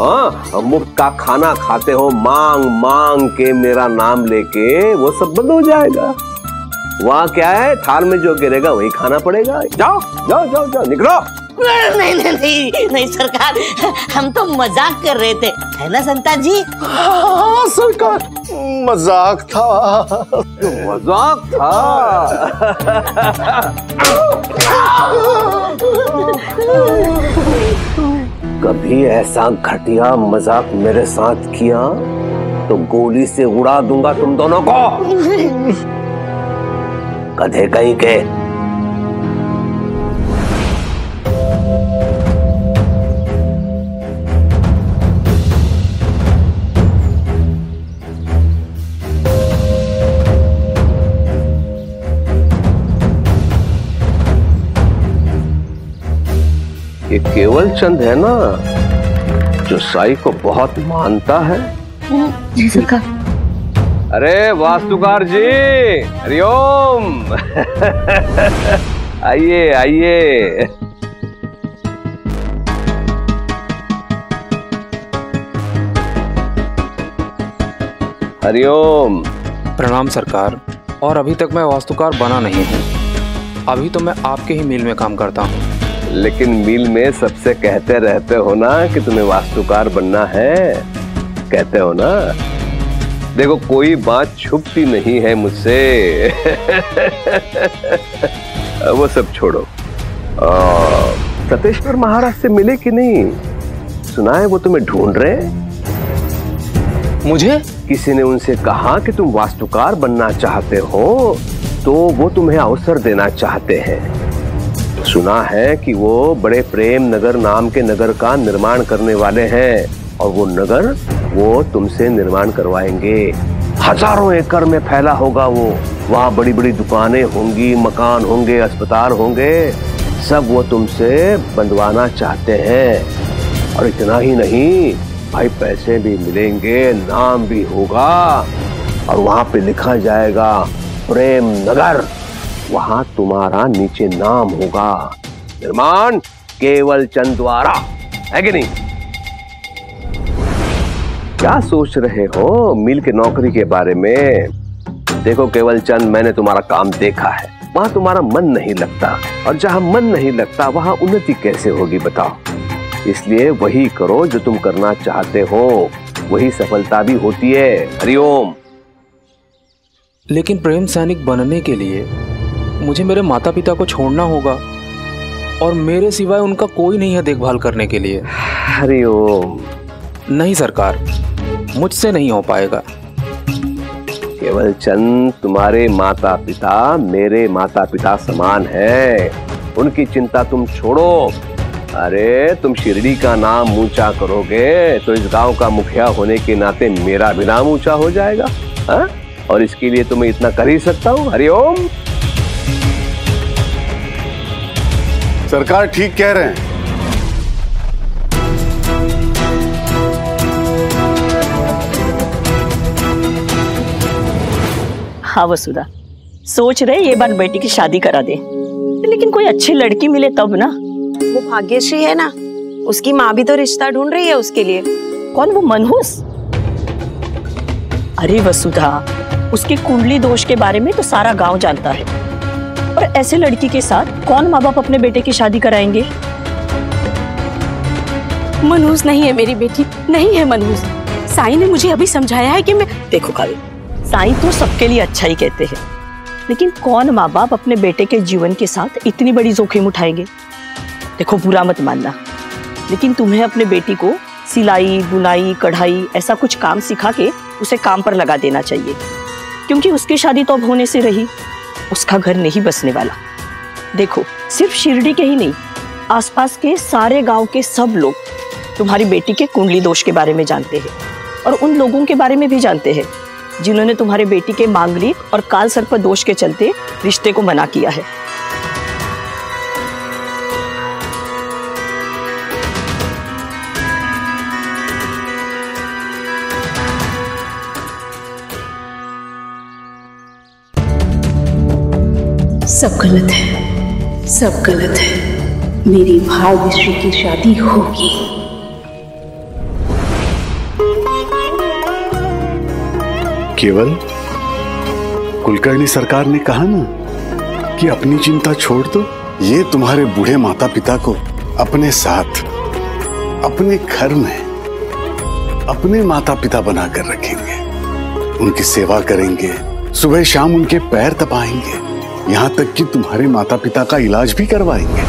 हाँ, मुफ्त का खाना खाते हो, मांग मांग के मेरा नाम लेके, वो सब बंद हो जाएगा। वहाँ क्या है, थाल में जो गिरेगा वही खाना पड़ेगा। जाओ जाओ जाओ जाओ, निकलो। नहीं नहीं नहीं नहीं सरकार, हम तो मजाक कर रहे थे, है ना संता जी? हाँ सरकार, मजाक था, मजाक था। कभी ऐसा घटिया मजाक मेरे साथ किया तो गोली से उड़ा दूंगा तुम दोनों को, गधे कहीं के। ये केवल चंद है ना, जो साई को बहुत मानता है। जी सरकार। अरे वास्तुकार जी, हरिओम। आइए आइए। हरिओम। प्रणाम सरकार। और अभी तक मैं वास्तुकार बना नहीं हूँ, अभी तो मैं आपके ही मिल में काम करता हूँ। लेकिन मिल में सबसे कहते रहते हो ना कि तुम्हें वास्तुकार बनना है, कहते हो ना? देखो, कोई बात छुपती नहीं है मुझसे। वो सब छोड़ो, सतेश्वर महाराज से मिले कि नहीं? सुना है वो तुम्हें ढूंढ रहे हैं। मुझे किसी ने उनसे कहा कि तुम वास्तुकार बनना चाहते हो, तो वो तुम्हें अवसर देना चाहते हैं। सुना है कि वो बड़े प्रेम नगर नाम के नगर का निर्माण करने वाले हैं, और वो नगर वो तुमसे निर्माण करवाएंगे। हजारों एकड़ में फैला होगा वो, वहाँ बड़ी बड़ी दुकानें होंगी, मकान होंगे, अस्पताल होंगे, सब वो तुमसे बंधवाना चाहते हैं। और इतना ही नहीं भाई, पैसे भी मिलेंगे, नाम भी होगा, और वहाँ पे लिखा जाएगा प्रेम नगर। वहाँ तुम्हारा नीचे नाम होगा, निर्माण केवल चंद द्वारा, है कि नहीं? क्या सोच रहे हो मिल के नौकरी के बारे में? देखो केवल चंद, मैंने तुम्हारा काम देखा है, वहाँ तुम्हारा मन नहीं लगता, और जहाँ मन नहीं लगता वहाँ उन्नति कैसे होगी बताओ। इसलिए वही करो जो तुम करना चाहते हो, वही सफलता भी होती है। हरिओम। लेकिन प्रेम सैनिक बनने के लिए मुझे मेरे माता पिता को छोड़ना होगा और मेरे सिवाय उनका कोई नहीं है देखभाल करने के लिए। हरिओम। नहीं सरकार, मुझसे नहीं हो पाएगा। केवल चंद, तुम्हारे माता पिता मेरे माता पिता समान है, उनकी चिंता तुम छोड़ो। अरे तुम शिरडी का नाम ऊंचा करोगे तो इस गांव का मुखिया होने के नाते मेरा भी नाम ऊंचा हो जाएगा, हा? और इसके लिए तुम्हें इतना कर ही सकता हूँ। हरिओम। सरकार ठीक कह रहे हैं। हाँ वसुदा, सोच रहे ये बार बेटी की शादी करा दे, लेकिन कोई अच्छी लड़की मिले तब ना। वो भाग्यश्री है ना, उसकी माँ भी तो रिश्ता ढूंढ रही है उसके लिए। कौन वो मनहूस? अरे वसुधा, उसके कुंडली दोष के बारे में तो सारा गांव जानता है, और ऐसे लड़की के साथ कौन माँ बाप अपने बेटे की शादी कराएंगे? मनहूस नहीं है मेरी बेटी, नहीं है मनहूस। साईं ने मुझे अभी समझाया है कि मैं देखो काव्य, साईं तो सबके लिए अच्छा ही कहते हैं, लेकिन कौन माँ बाप अपने बेटे के जीवन के साथ इतनी बड़ी जोखिम उठाएंगे? देखो बुरा मत मानना, लेकिन तुम्हें अपने बेटी को सिलाई बुनाई कढ़ाई ऐसा कुछ काम सिखा के उसे काम पर लगा देना चाहिए, क्योंकि उसकी शादी तो अब होने से रही, उसका घर नहीं बसने वाला। देखो सिर्फ शिरडी के ही नहीं, आसपास के सारे गांव के सब लोग तुम्हारी बेटी के कुंडली दोष के बारे में जानते हैं, और उन लोगों के बारे में भी जानते हैं जिन्होंने तुम्हारे बेटी के मांगलिक और काल सर्प दोष के चलते रिश्ते को मना किया है। सब गलत है, सब गलत है। मेरी भाग्यश्री की शादी होगी। केवल, कुलकर्णी सरकार ने कहा ना कि अपनी चिंता छोड़ दो। ये तुम्हारे बूढ़े माता पिता को अपने साथ, अपने घर में अपने माता पिता बना कर रखेंगे, उनकी सेवा करेंगे, सुबह शाम उनके पैर तपाएंगे, यहाँ तक कि तुम्हारे माता पिता का इलाज भी करवाएंगे।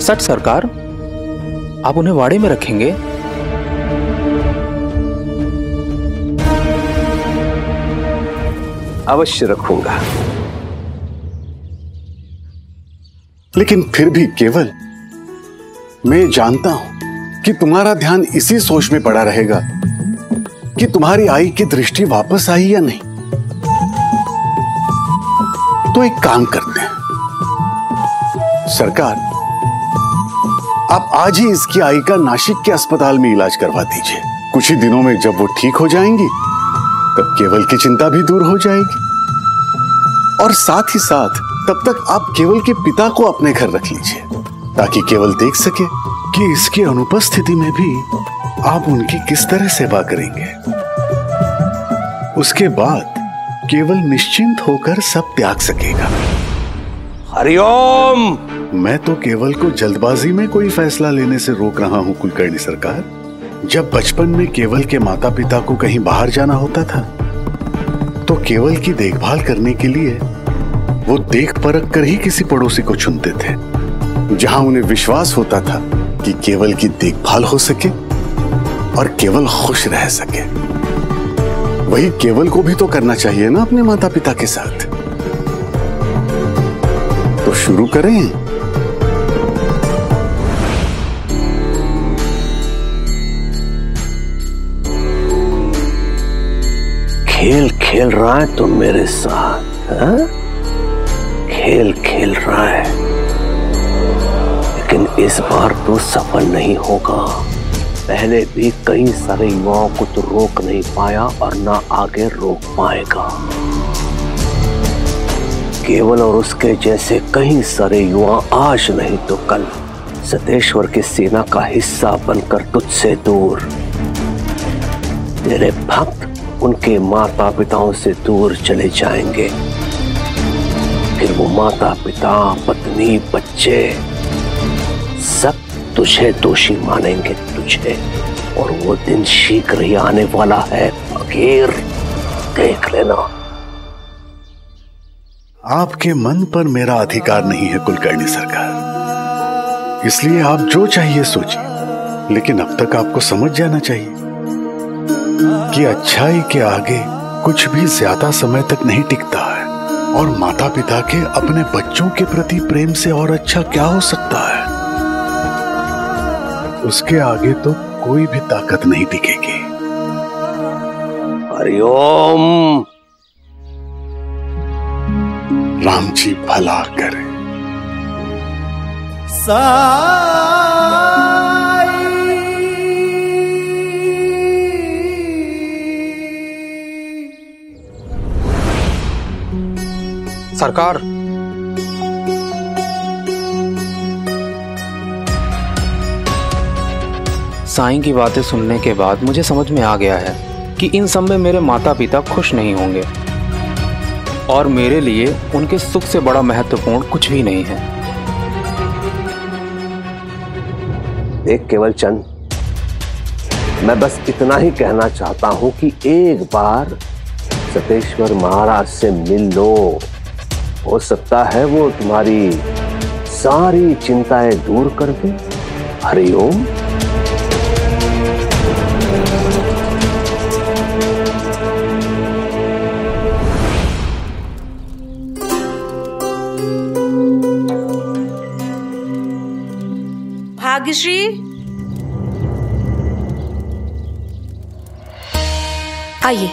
सच सरकार, आप उन्हें वाड़े में रखेंगे? अवश्य रखूंगा। लेकिन फिर भी केवल, मैं जानता हूं कि तुम्हारा ध्यान इसी सोच में पड़ा रहेगा कि तुम्हारी आई की दृष्टि वापस आई या नहीं। तो एक काम करते हैं सरकार, आप आज ही इसकी आई का नासिक के अस्पताल में इलाज करवा दीजिए। कुछ ही दिनों में जब वो ठीक हो जाएंगी तब केवल की चिंता भी दूर हो जाएगी, और साथ ही साथ तब तक आप केवल के पिता को अपने घर रख लीजिए, ताकि केवल देख सके कि इसकी अनुपस्थिति में भी आप उनकी किस तरह सेवा करेंगे। उसके बाद केवल निश्चिंत होकर सब त्याग सकेगा। हरिओम। मैं तो केवल को जल्दबाजी में कोई फैसला लेने से रोक रहा हूँ कुलकर्णी सरकार। जब बचपन में केवल के माता पिता को कहीं बाहर जाना होता था तो केवल की देखभाल करने के लिए वो देख परख कर ही किसी पड़ोसी को चुनते थे, जहाँ उन्हें विश्वास होता था कि केवल की देखभाल हो सके और केवल खुश रह सके। वही केवल को भी तो करना चाहिए ना अपने माता पिता के साथ। तो शुरू करें। खेल खेल रहा है तुम मेरे साथ, हा? खेल खेल रहा है, लेकिन इस बार तो सफल नहीं होगा। पहले भी कई सारे युवाओं को तो रोक नहीं पाया और ना आगे रोक पाएगा। केवल और उसके जैसे कई सारे युवा आज नहीं तो कल सतेश्वर की सेना का हिस्सा बनकर तुझसे दूर मेरे भक्त उनके माता पिताओं से दूर चले जाएंगे। फिर वो माता पिता, पत्नी, बच्चे सब तुझे दोषी मानेंगे, तुझे। और वो दिन शीघ्र ही आने वाला है, फकीर, देख लेना। आपके मन पर मेरा अधिकार नहीं है कुलकर्णी सरकार, इसलिए आप जो चाहिए सोचिए। लेकिन अब तक आपको समझ जाना चाहिए कि अच्छाई के आगे कुछ भी ज्यादा समय तक नहीं टिकता है। और माता पिता के अपने बच्चों के प्रति प्रेम से और अच्छा क्या हो सकता है? उसके आगे तो कोई भी ताकत नहीं दिखेगी। हरिओम। राम जी भला करे। सरकार, साईं की बातें सुनने के बाद मुझे समझ में आ गया है कि इन सब में मेरे माता पिता खुश नहीं होंगे और मेरे लिए उनके सुख से बड़ा महत्वपूर्ण कुछ भी नहीं है। देख केवल चंद, मैं बस इतना ही कहना चाहता हूं कि एक बार सतेश्वर महाराज से मिल लो। हो सकता है वो तुम्हारी सारी चिंताएं दूर कर दे। हरिओम। भाग्यश्री, आइए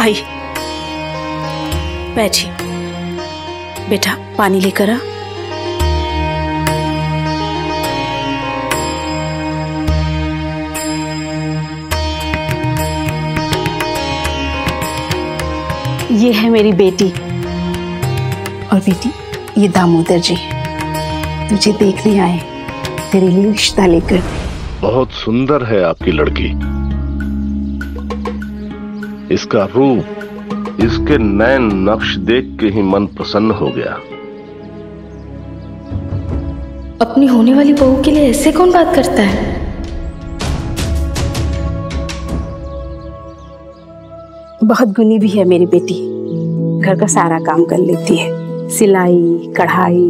आइए बैठिए। बेटा पानी लेकर आ। ये है मेरी बेटी, और बेटी ये दामोदर जी तुझे देखने आए, तेरे लिए रिश्ता लेकर। बहुत सुंदर है आपकी लड़की। इसका रूप, इसके नैन नक्श देख के ही मन प्रसन्न हो गया। अपनी होने वाली बहू के लिए ऐसे कौन बात करता है? बहुत गुणी भी है मेरी बेटी। घर का सारा काम कर लेती है, सिलाई, कढ़ाई,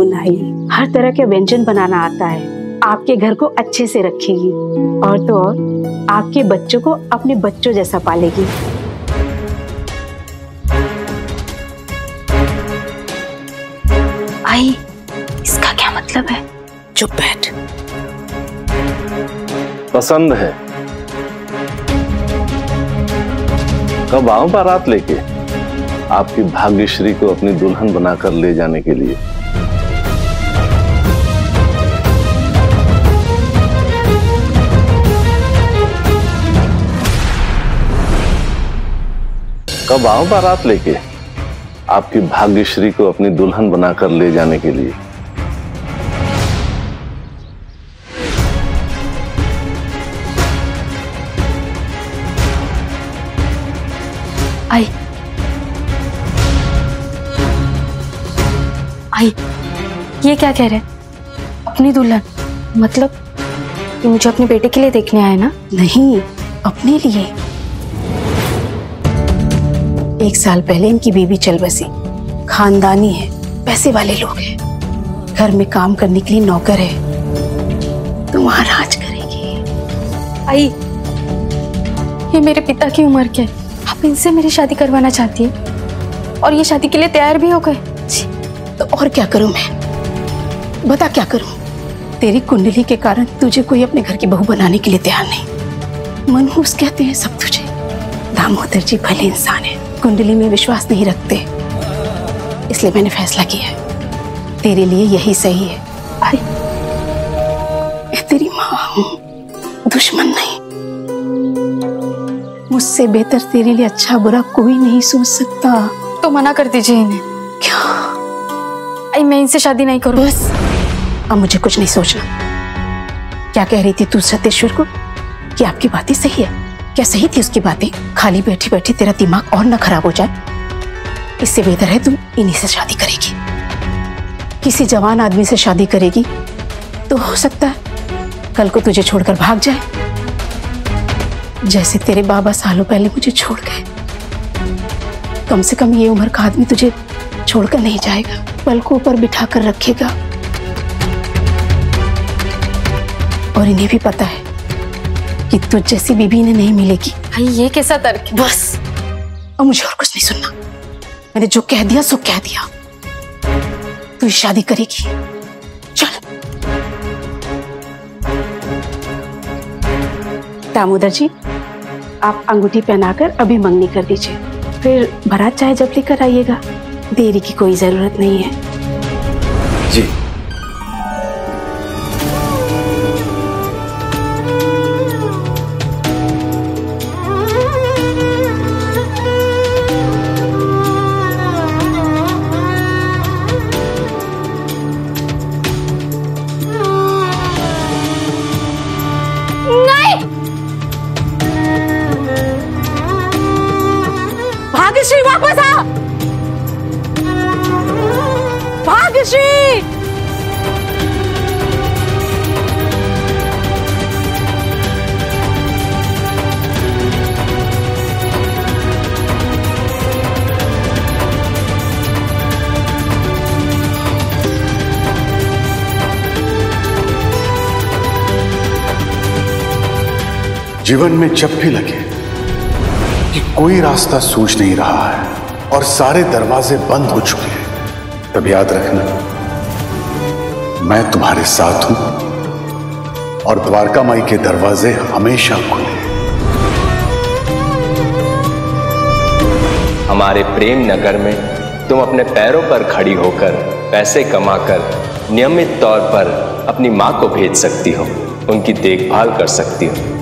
बुनाई, हर तरह के व्यंजन बनाना आता है। आपके घर को अच्छे से रखेगी और तो और आपके बच्चों को अपने बच्चों जैसा पालेगी। आई, इसका क्या मतलब है? चुप बैठ। पसंद है? कब आऊं बारात लेके आपकी भाग्यश्री को अपनी दुल्हन बनाकर ले जाने के लिए? कब आऊं बारात लेके आपकी भाग्यश्री को अपनी दुल्हन बनाकर ले जाने के लिए? आई आई, ये क्या कह रहे? अपनी दुल्हन मतलब कि मुझे अपने बेटे के लिए देखने आए ना? नहीं, अपने लिए। एक साल पहले इनकी बीवी चल बसी। खानदानी है, पैसे वाले लोग हैं, घर में काम करने के लिए नौकर है। तुम वहां राज करेगी। आई, ये मेरे पिता की उम्र के, आप इनसे मेरी शादी करवाना चाहती है और ये शादी के लिए तैयार भी हो गए? तो और क्या करूं मैं, बता क्या करूं? तेरी कुंडली के कारण तुझे कोई अपने घर की बहू बनाने के लिए तैयार नहीं। मनहूस कहते हैं सब तुझे। दामोदर जी भले इंसान है, कुंडली में विश्वास नहीं रखते, इसलिए मैंने फैसला किया है तेरे लिए यही सही है। अरे मैं तेरी माँ हूं, दुश्मन नहीं। मुझसे बेहतर तेरे लिए अच्छा बुरा कोई नहीं सोच सकता। तो मना कर दीजिए इन्हें। मैं इनसे शादी नहीं करूं। बस अब मुझे कुछ नहीं सोचना। क्या कह रही थी तू सतेश्वर को कि आपकी बात ही सही है? क्या सही थी उसकी बातें? खाली बैठी बैठी तेरा दिमाग और ना खराब हो जाए। इससे बेहतर है तुम इन्हीं से शादी करेगी। किसी जवान आदमी से शादी करेगी तो हो सकता है कल को तुझे छोड़कर भाग जाए, जैसे तेरे बाबा सालों पहले मुझे छोड़ गए। कम से कम ये उम्र का आदमी तुझे छोड़कर नहीं जाएगा, पलकों पर बिठा कर रखेगा। और इन्हें भी पता है कि तुझ जैसी बीबी ने नहीं मिलेगी। भाई ये कैसा तर्क? बस अब मुझे और कुछ नहीं सुनना। मैंने जो कह दिया सो कह दिया। तू शादी करेगी, चल। दामोदर जी, आप अंगूठी पहनाकर अभी मंगनी कर दीजिए, फिर बारात चाहे जब लेकर आइएगा। देरी की कोई जरूरत नहीं है। जी जीवन में जब भी लगे कि कोई रास्ता सूझ नहीं रहा है और सारे दरवाजे बंद हो चुके हैं, तब याद रखना मैं तुम्हारे साथ हूं और द्वारका माई के दरवाजे हमेशा खुले हैं। हमारे प्रेम नगर में तुम अपने पैरों पर खड़ी होकर पैसे कमाकर नियमित तौर पर अपनी माँ को भेज सकती हो, उनकी देखभाल कर सकती हो।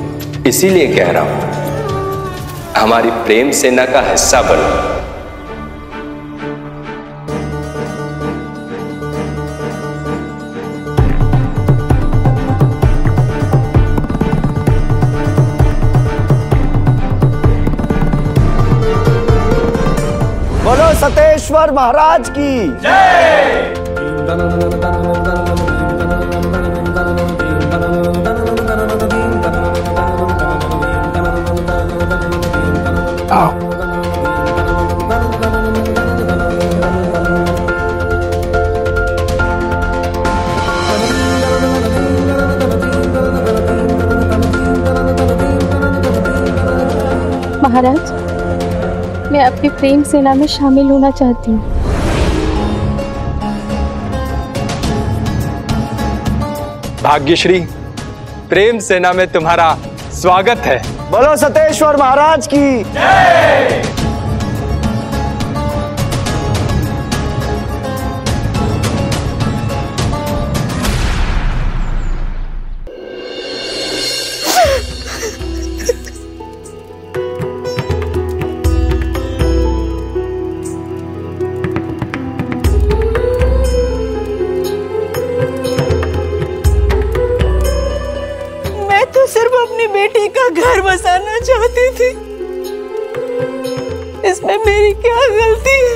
इसीलिए कह रहा हूं हमारी प्रेम सेना का हिस्सा बनो। बोलो सतेश्वर महाराज की जय। महाराज, मैं आपकी प्रेम सेना में शामिल होना चाहती हूँ। भाग्यश्री, प्रेम सेना में तुम्हारा स्वागत है। बोलो सतेश्वर महाराज की जय। घर बसाना चाहती थी, इसमें मेरी क्या गलती है?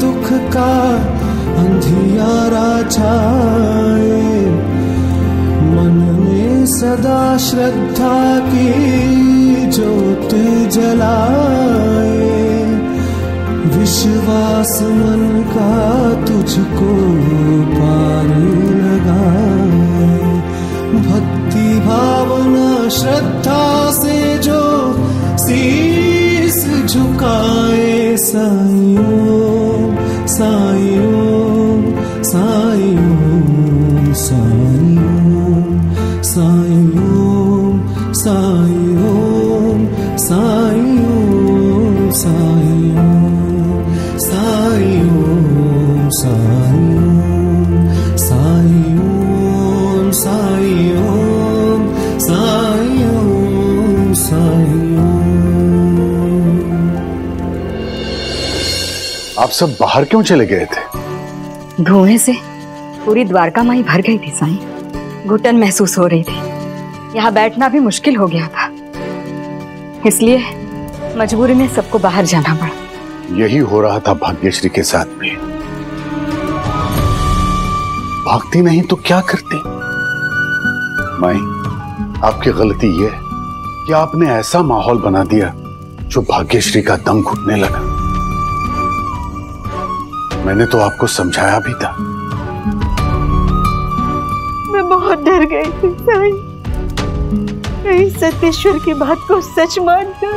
दुख का अंधियारा छाए सदा श्रद्धा की ज्योत जलाए, विश्वास मन का तुझको पार लगाए। भक्ति भावना श्रद्धा से जो शीस झुकाए, साईं साईं साईं साईं साईं साईं साईं साईं साईं साईं साईं साईं साईं साईं। आप सब बाहर क्यों चले गए थे? धुएं से पूरी द्वारका माई भर गई थी साईं, घुटन महसूस हो रही थी, यहाँ बैठना भी मुश्किल हो गया था, इसलिए मजबूरी में सबको बाहर जाना पड़ा। यही हो रहा था भाग्यश्री के साथ भी। भागती नहीं तो क्या करती? माई, आपकी गलती ये कि आपने ऐसा माहौल बना दिया जो भाग्यश्री का दम घुटने लगा। मैंने तो आपको समझाया भी था। मैं बहुत डर गई थी साईं, कहीं सतेश्वर की बात को सच मान कर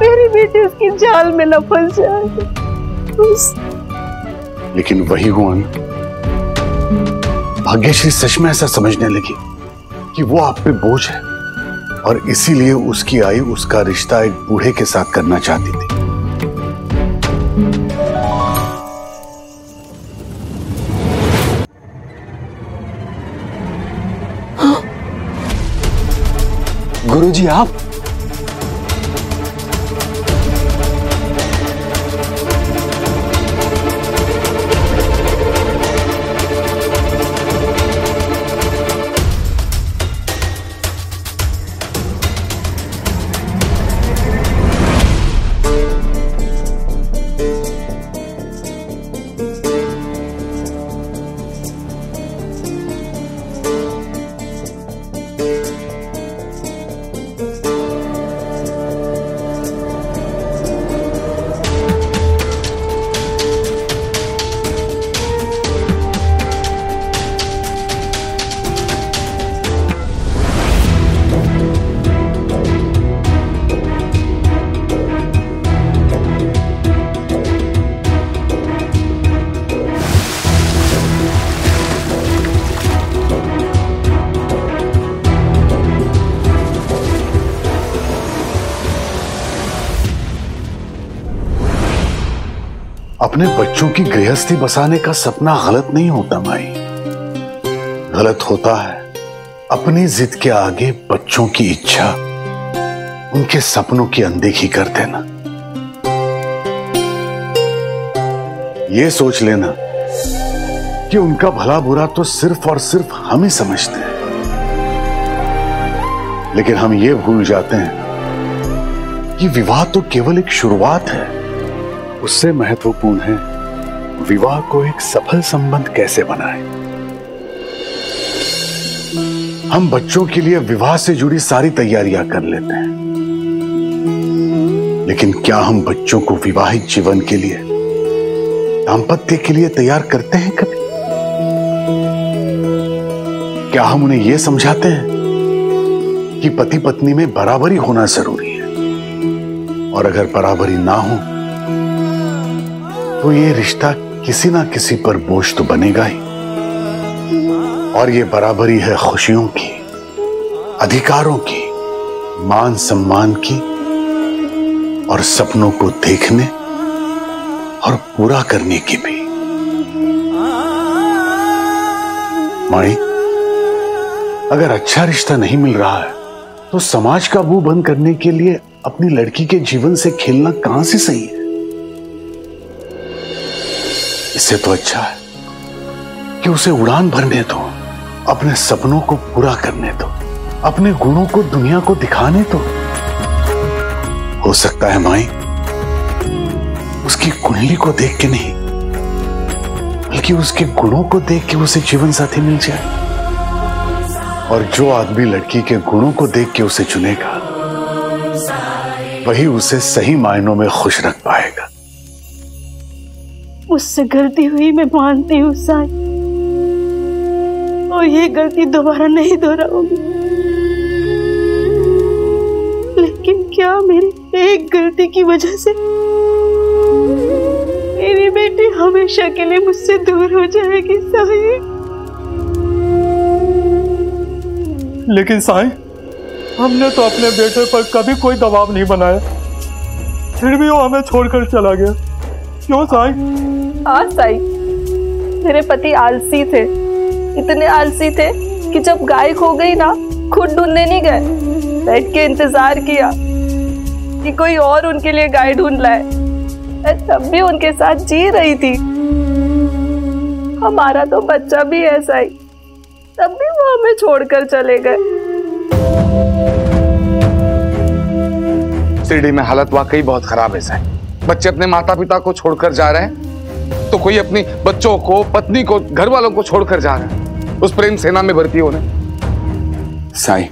मेरी बेटी उसकी जाल में न फंस जाए। लेकिन वही हुआ ना, भाग्यश्री सच में ऐसा समझने लगी कि वो आप पे बोझ है, और इसीलिए उसकी आई उसका रिश्ता एक बूढ़े के साथ करना चाहती थी। गुरुजी आप अपने बच्चों की गृहस्थी बसाने का सपना गलत नहीं होता माई, गलत होता है अपनी जिद के आगे बच्चों की इच्छा, उनके सपनों की अनदेखी कर देना। ये सोच लेना कि उनका भला बुरा तो सिर्फ और सिर्फ हम ही समझते हैं, लेकिन हम ये भूल जाते हैं कि विवाह तो केवल एक शुरुआत है, उससे महत्वपूर्ण है विवाह को एक सफल संबंध कैसे बनाएं। हम बच्चों के लिए विवाह से जुड़ी सारी तैयारियां कर लेते हैं, लेकिन क्या हम बच्चों को विवाहित जीवन के लिए, दांपत्य के लिए तैयार करते हैं कभी? क्या हम उन्हें यह समझाते हैं कि पति पत्नी में बराबरी होना जरूरी है, और अगर बराबरी ना हो तो ये रिश्ता किसी ना किसी पर बोझ तो बनेगा ही। और ये बराबरी है खुशियों की, अधिकारों की, मान सम्मान की, और सपनों को देखने और पूरा करने की भी। माई, अगर अच्छा रिश्ता नहीं मिल रहा है तो समाज का मुंह बंद करने के लिए अपनी लड़की के जीवन से खेलना कहां से सही है? इससे तो अच्छा है कि उसे उड़ान भरने दो, अपने सपनों को पूरा करने दो, अपने गुणों को दुनिया को दिखाने दो। हो सकता है माई, उसकी कुंडली को देख के नहीं, बल्कि उसके गुणों को देख के उसे जीवन साथी मिल जाए। और जो आदमी लड़की के गुणों को देख के उसे चुनेगा वही उसे सही मायनों में खुश रख पाएगा। उससे गलती हुई मैं मानती हूँ साईं, और ये गलती दोबारा नहीं दोहराऊंगी। लेकिन क्या मेरी एक गलती की वजह से मेरी बेटी हमेशा के लिए मुझसे दूर हो जाएगी साईं? लेकिन साईं, हमने तो अपने बेटे पर कभी कोई दबाव नहीं बनाया, फिर भी वो हमें छोड़कर चला गया। क्यों साईं? हाँ साईं, मेरे पति आलसी थे, इतने आलसी थे कि जब गाय खो गई ना, खुद ढूंढने नहीं गए, बैठ के इंतजार किया कि कोई और उनके लिए गाय ढूंढ लाए। मैं तब भी उनके साथ जी रही थी। हमारा तो बच्चा भी है साईं, तब भी वो हमें छोड़कर चले गए। शिरडी में हालत वाकई बहुत खराब है साहब। बच्चे अपने माता पिता को छोड़कर जा रहे हैं, तो कोई अपनी बच्चों को, पत्नी को, घर वालों को छोड़कर जा रहा है उस प्रेम सेना में भर्ती होने। साईं,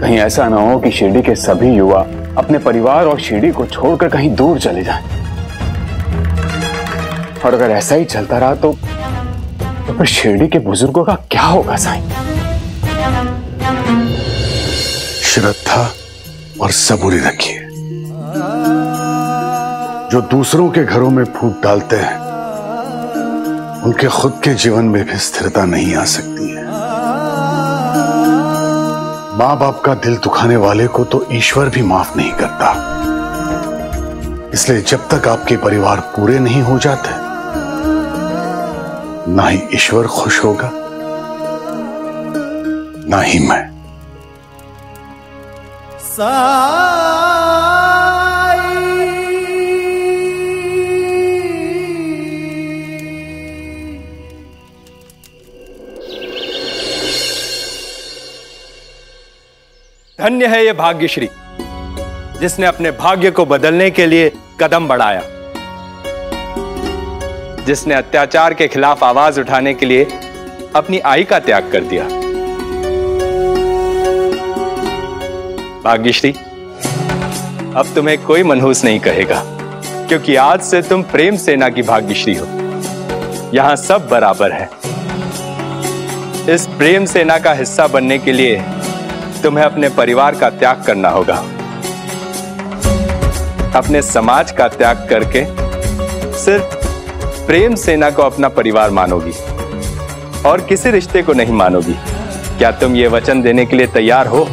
कहीं ऐसा ना हो कि शिरडी के सभी युवा अपने परिवार और शिरडी को छोड़कर कहीं दूर चले जाए, और अगर ऐसा ही चलता रहा तो तो फिर शिरडी के बुजुर्गों का क्या होगा साईं? श्रद्धा और सबूरी रखिए। जो दूसरों के घरों में फूट डालते हैं उनके खुद के जीवन में भी स्थिरता नहीं आ सकती है। माँ बाप का दिल दुखाने वाले को तो ईश्वर भी माफ नहीं करता, इसलिए जब तक आपके परिवार पूरे नहीं हो जाते ना ही ईश्वर खुश होगा ना ही मैं। धन्य है ये भाग्यश्री जिसने अपने भाग्य को बदलने के लिए कदम बढ़ाया, जिसने अत्याचार के खिलाफ आवाज उठाने के लिए अपनी आई का त्याग कर दिया। भाग्यश्री, अब तुम्हें कोई मनहूस नहीं कहेगा, क्योंकि आज से तुम प्रेम सेना की भाग्यश्री हो। यहां सब बराबर है। इस प्रेम सेना का हिस्सा बनने के लिए तुम्हें अपने परिवार का त्याग करना होगा। अपने समाज का त्याग करके सिर्फ प्रेम सेना को अपना परिवार मानोगी और किसी रिश्ते को नहीं मानोगी। क्या तुम ये वचन देने के लिए तैयार हो?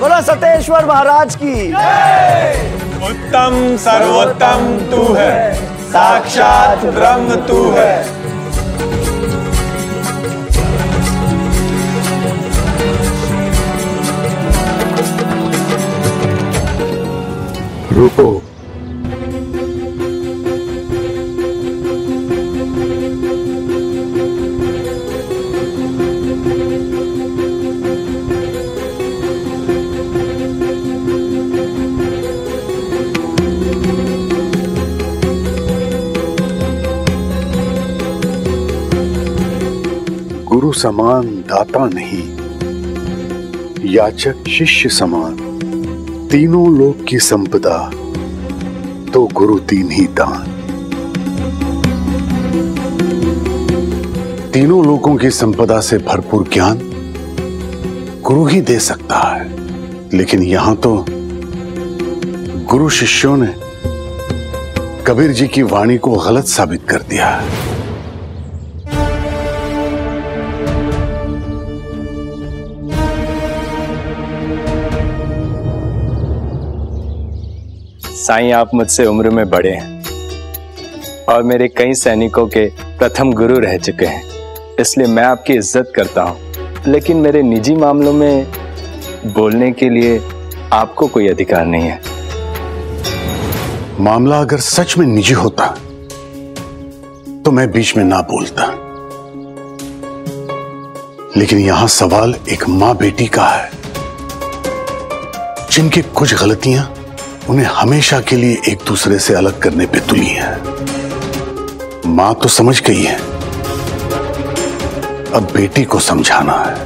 बोलो सतेश्वर महाराज की। उत्तम सर्वोत्तम तू है, साक्षात ब्रह्म तू है। रुको, गुरु समान दाता नहीं, याचक शिष्य समान। तीनों लोग की संपदा तो गुरु तीन ही दान। तीनों लोगों की संपदा से भरपूर ज्ञान गुरु ही दे सकता है, लेकिन यहां तो गुरु शिष्यों ने कबीर जी की वाणी को गलत साबित कर दिया है। साईं, आप मुझसे उम्र में बड़े हैं और मेरे कई सैनिकों के प्रथम गुरु रह चुके हैं, इसलिए मैं आपकी इज्जत करता हूं। लेकिन मेरे निजी मामलों में बोलने के लिए आपको कोई अधिकार नहीं है। मामला अगर सच में निजी होता तो मैं बीच में ना बोलता, लेकिन यहां सवाल एक मां बेटी का है जिनकी कुछ गलतियां उन्हें हमेशा के लिए एक दूसरे से अलग करने पे तुली है। मां तो समझ गई है, अब बेटी को समझाना है।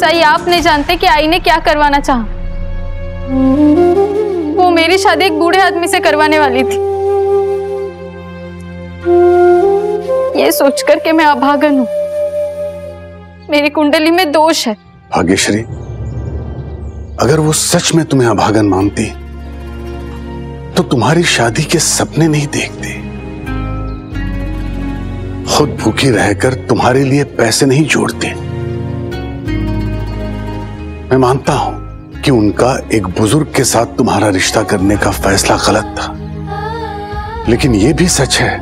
सही आप नहीं जानते कि आई ने क्या करवाना चाहा। वो मेरी शादी एक बूढ़े आदमी से करवाने वाली थी। ये सोचकर के मैं अभागन हूं, मेरी कुंडली में दोष है। भाग्यश्री, अगर वो सच में तुम्हें अभागन मानती तो तुम्हारी शादी के सपने नहीं देखते, खुद भूखी रहकर तुम्हारे लिए पैसे नहीं जोड़ते। मैं मानता हूं कि उनका एक बुजुर्ग के साथ तुम्हारा रिश्ता करने का फैसला गलत था, लेकिन यह भी सच है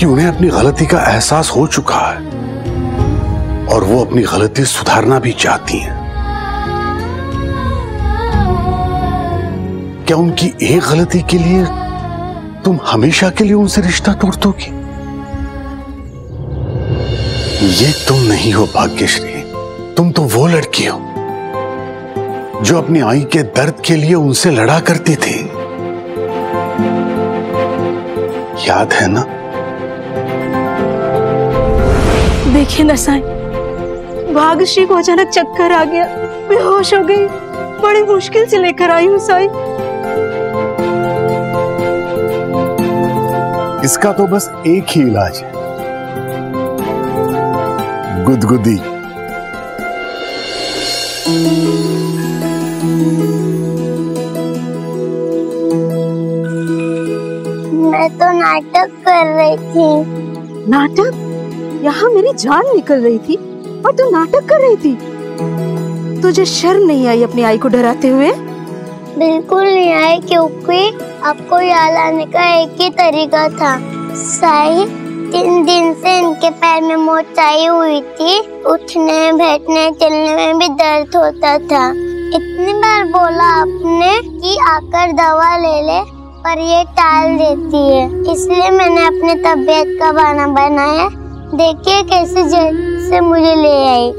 कि उन्हें अपनी गलती का एहसास हो चुका है और वो अपनी गलती सुधारना भी चाहती हैं। क्या उनकी एक गलती के लिए तुम हमेशा के लिए उनसे रिश्ता तोड़ दोगी? ये तुम नहीं हो भाग्यश्री, तुम तो वो लड़की हो जो अपनी आई के दर्द के लिए उनसे लड़ा करती थी। याद है ना? देखिए नसाई, भाग्यश्री को अचानक चक्कर आ गया, बेहोश हो गई। बड़ी मुश्किल से लेकर आई हूँ साई। इसका तो बस एक ही इलाज है, गुदगुदी। मैं तो नाटक कर रही थी। नाटक? यहाँ मेरी जान निकल रही थी और तू नाटक कर रही थी? तुझे शर्म नहीं आई अपनी आई को डराते हुए? बिल्कुल नहीं आई, क्योंकि आपको याद आने का एक ही तरीका था साई। तीन दिन से इनके पैर में मोच आई हुई थी, उठने बैठने चलने में भी दर्द होता था। इतनी बार बोला आपने कि आकर दवा ले ले, पर ये टाल देती है। इसलिए मैंने अपने तबीयत का बहाना बनाया। देखिए कैसे जल्द से मुझे ले आई।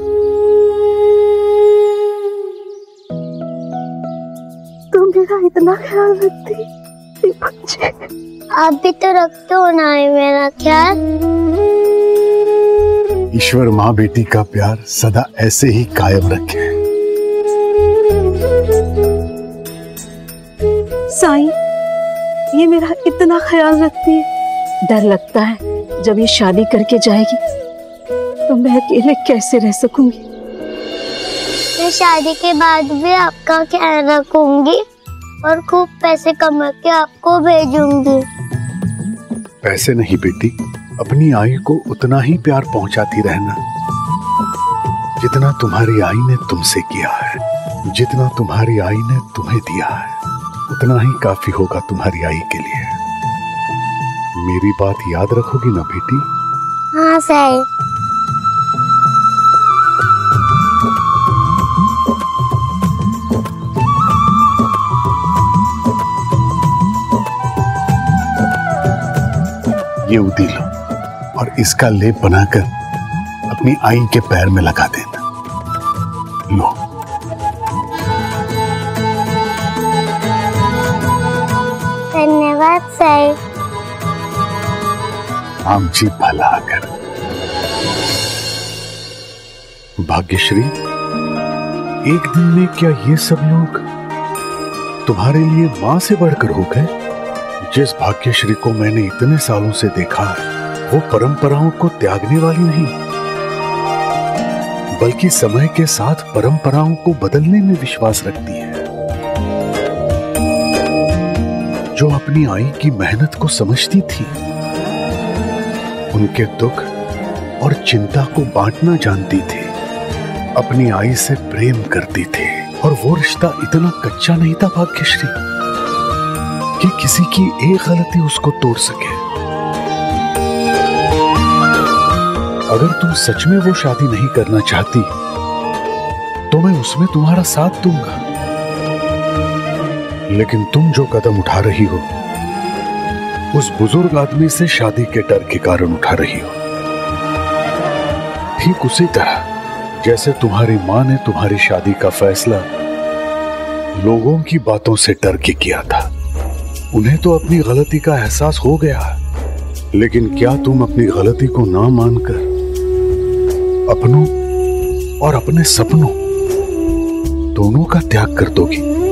तुम मेरा इतना ख्याल रखती, आप भी तो रखते हो ना मेरा ख्याल। ईश्वर माँ बेटी का प्यार सदा ऐसे ही कायम रखे। साई, ये मेरा इतना ख्याल रखती है। डर लगता है जब ये शादी करके जाएगी तो मैं अकेले कैसे रह सकूंगी। मैं शादी के बाद भी आपका ख्याल रखूंगी और खूब पैसे कमा के आपको भेजूंगी। पैसे नहीं बेटी, अपनी आई को उतना ही प्यार पहुंचाती रहना जितना तुम्हारी आई ने तुमसे किया है। जितना तुम्हारी आई ने तुम्हें दिया है उतना ही काफी होगा तुम्हारी आई के लिए। मेरी बात याद रखोगी ना बेटी? हाँ साई। ये उदी लो और इसका लेप बनाकर अपनी आई के पैर में लगा देना। लो। धन्यवाद साई। आम जी भला कर। भाग्यश्री, एक दिन में क्या ये सब लोग तुम्हारे लिए माँ से बढ़कर हो गए? जिस भाग्यश्री को मैंने इतने सालों से देखा है वो परंपराओं को त्यागने वाली नहीं, बल्कि समय के साथ परंपराओं को बदलने में विश्वास रखती है। जो अपनी आई की मेहनत को समझती थी, उनके दुख और चिंता को बांटना जानती थी, अपनी आई से प्रेम करती थी। और वो रिश्ता इतना कच्चा नहीं था भाग्यश्री कि किसी की एक गलती उसको तोड़ सके। अगर तुम सच में वो शादी नहीं करना चाहती तो मैं उसमें तुम्हारा साथ दूंगा, लेकिन तुम जो कदम उठा रही हो उस बुजुर्ग आदमी से शादी के डर के कारण उठा रही हो, ठीक उसी तरह जैसे तुम्हारी माँ ने तुम्हारी शादी का फैसला लोगों की बातों से डर के किया था। उन्हें तो अपनी गलती का एहसास हो गया, लेकिन क्या तुम अपनी गलती को ना मानकर अपनों और अपने सपनों दोनों का त्याग कर दोगी?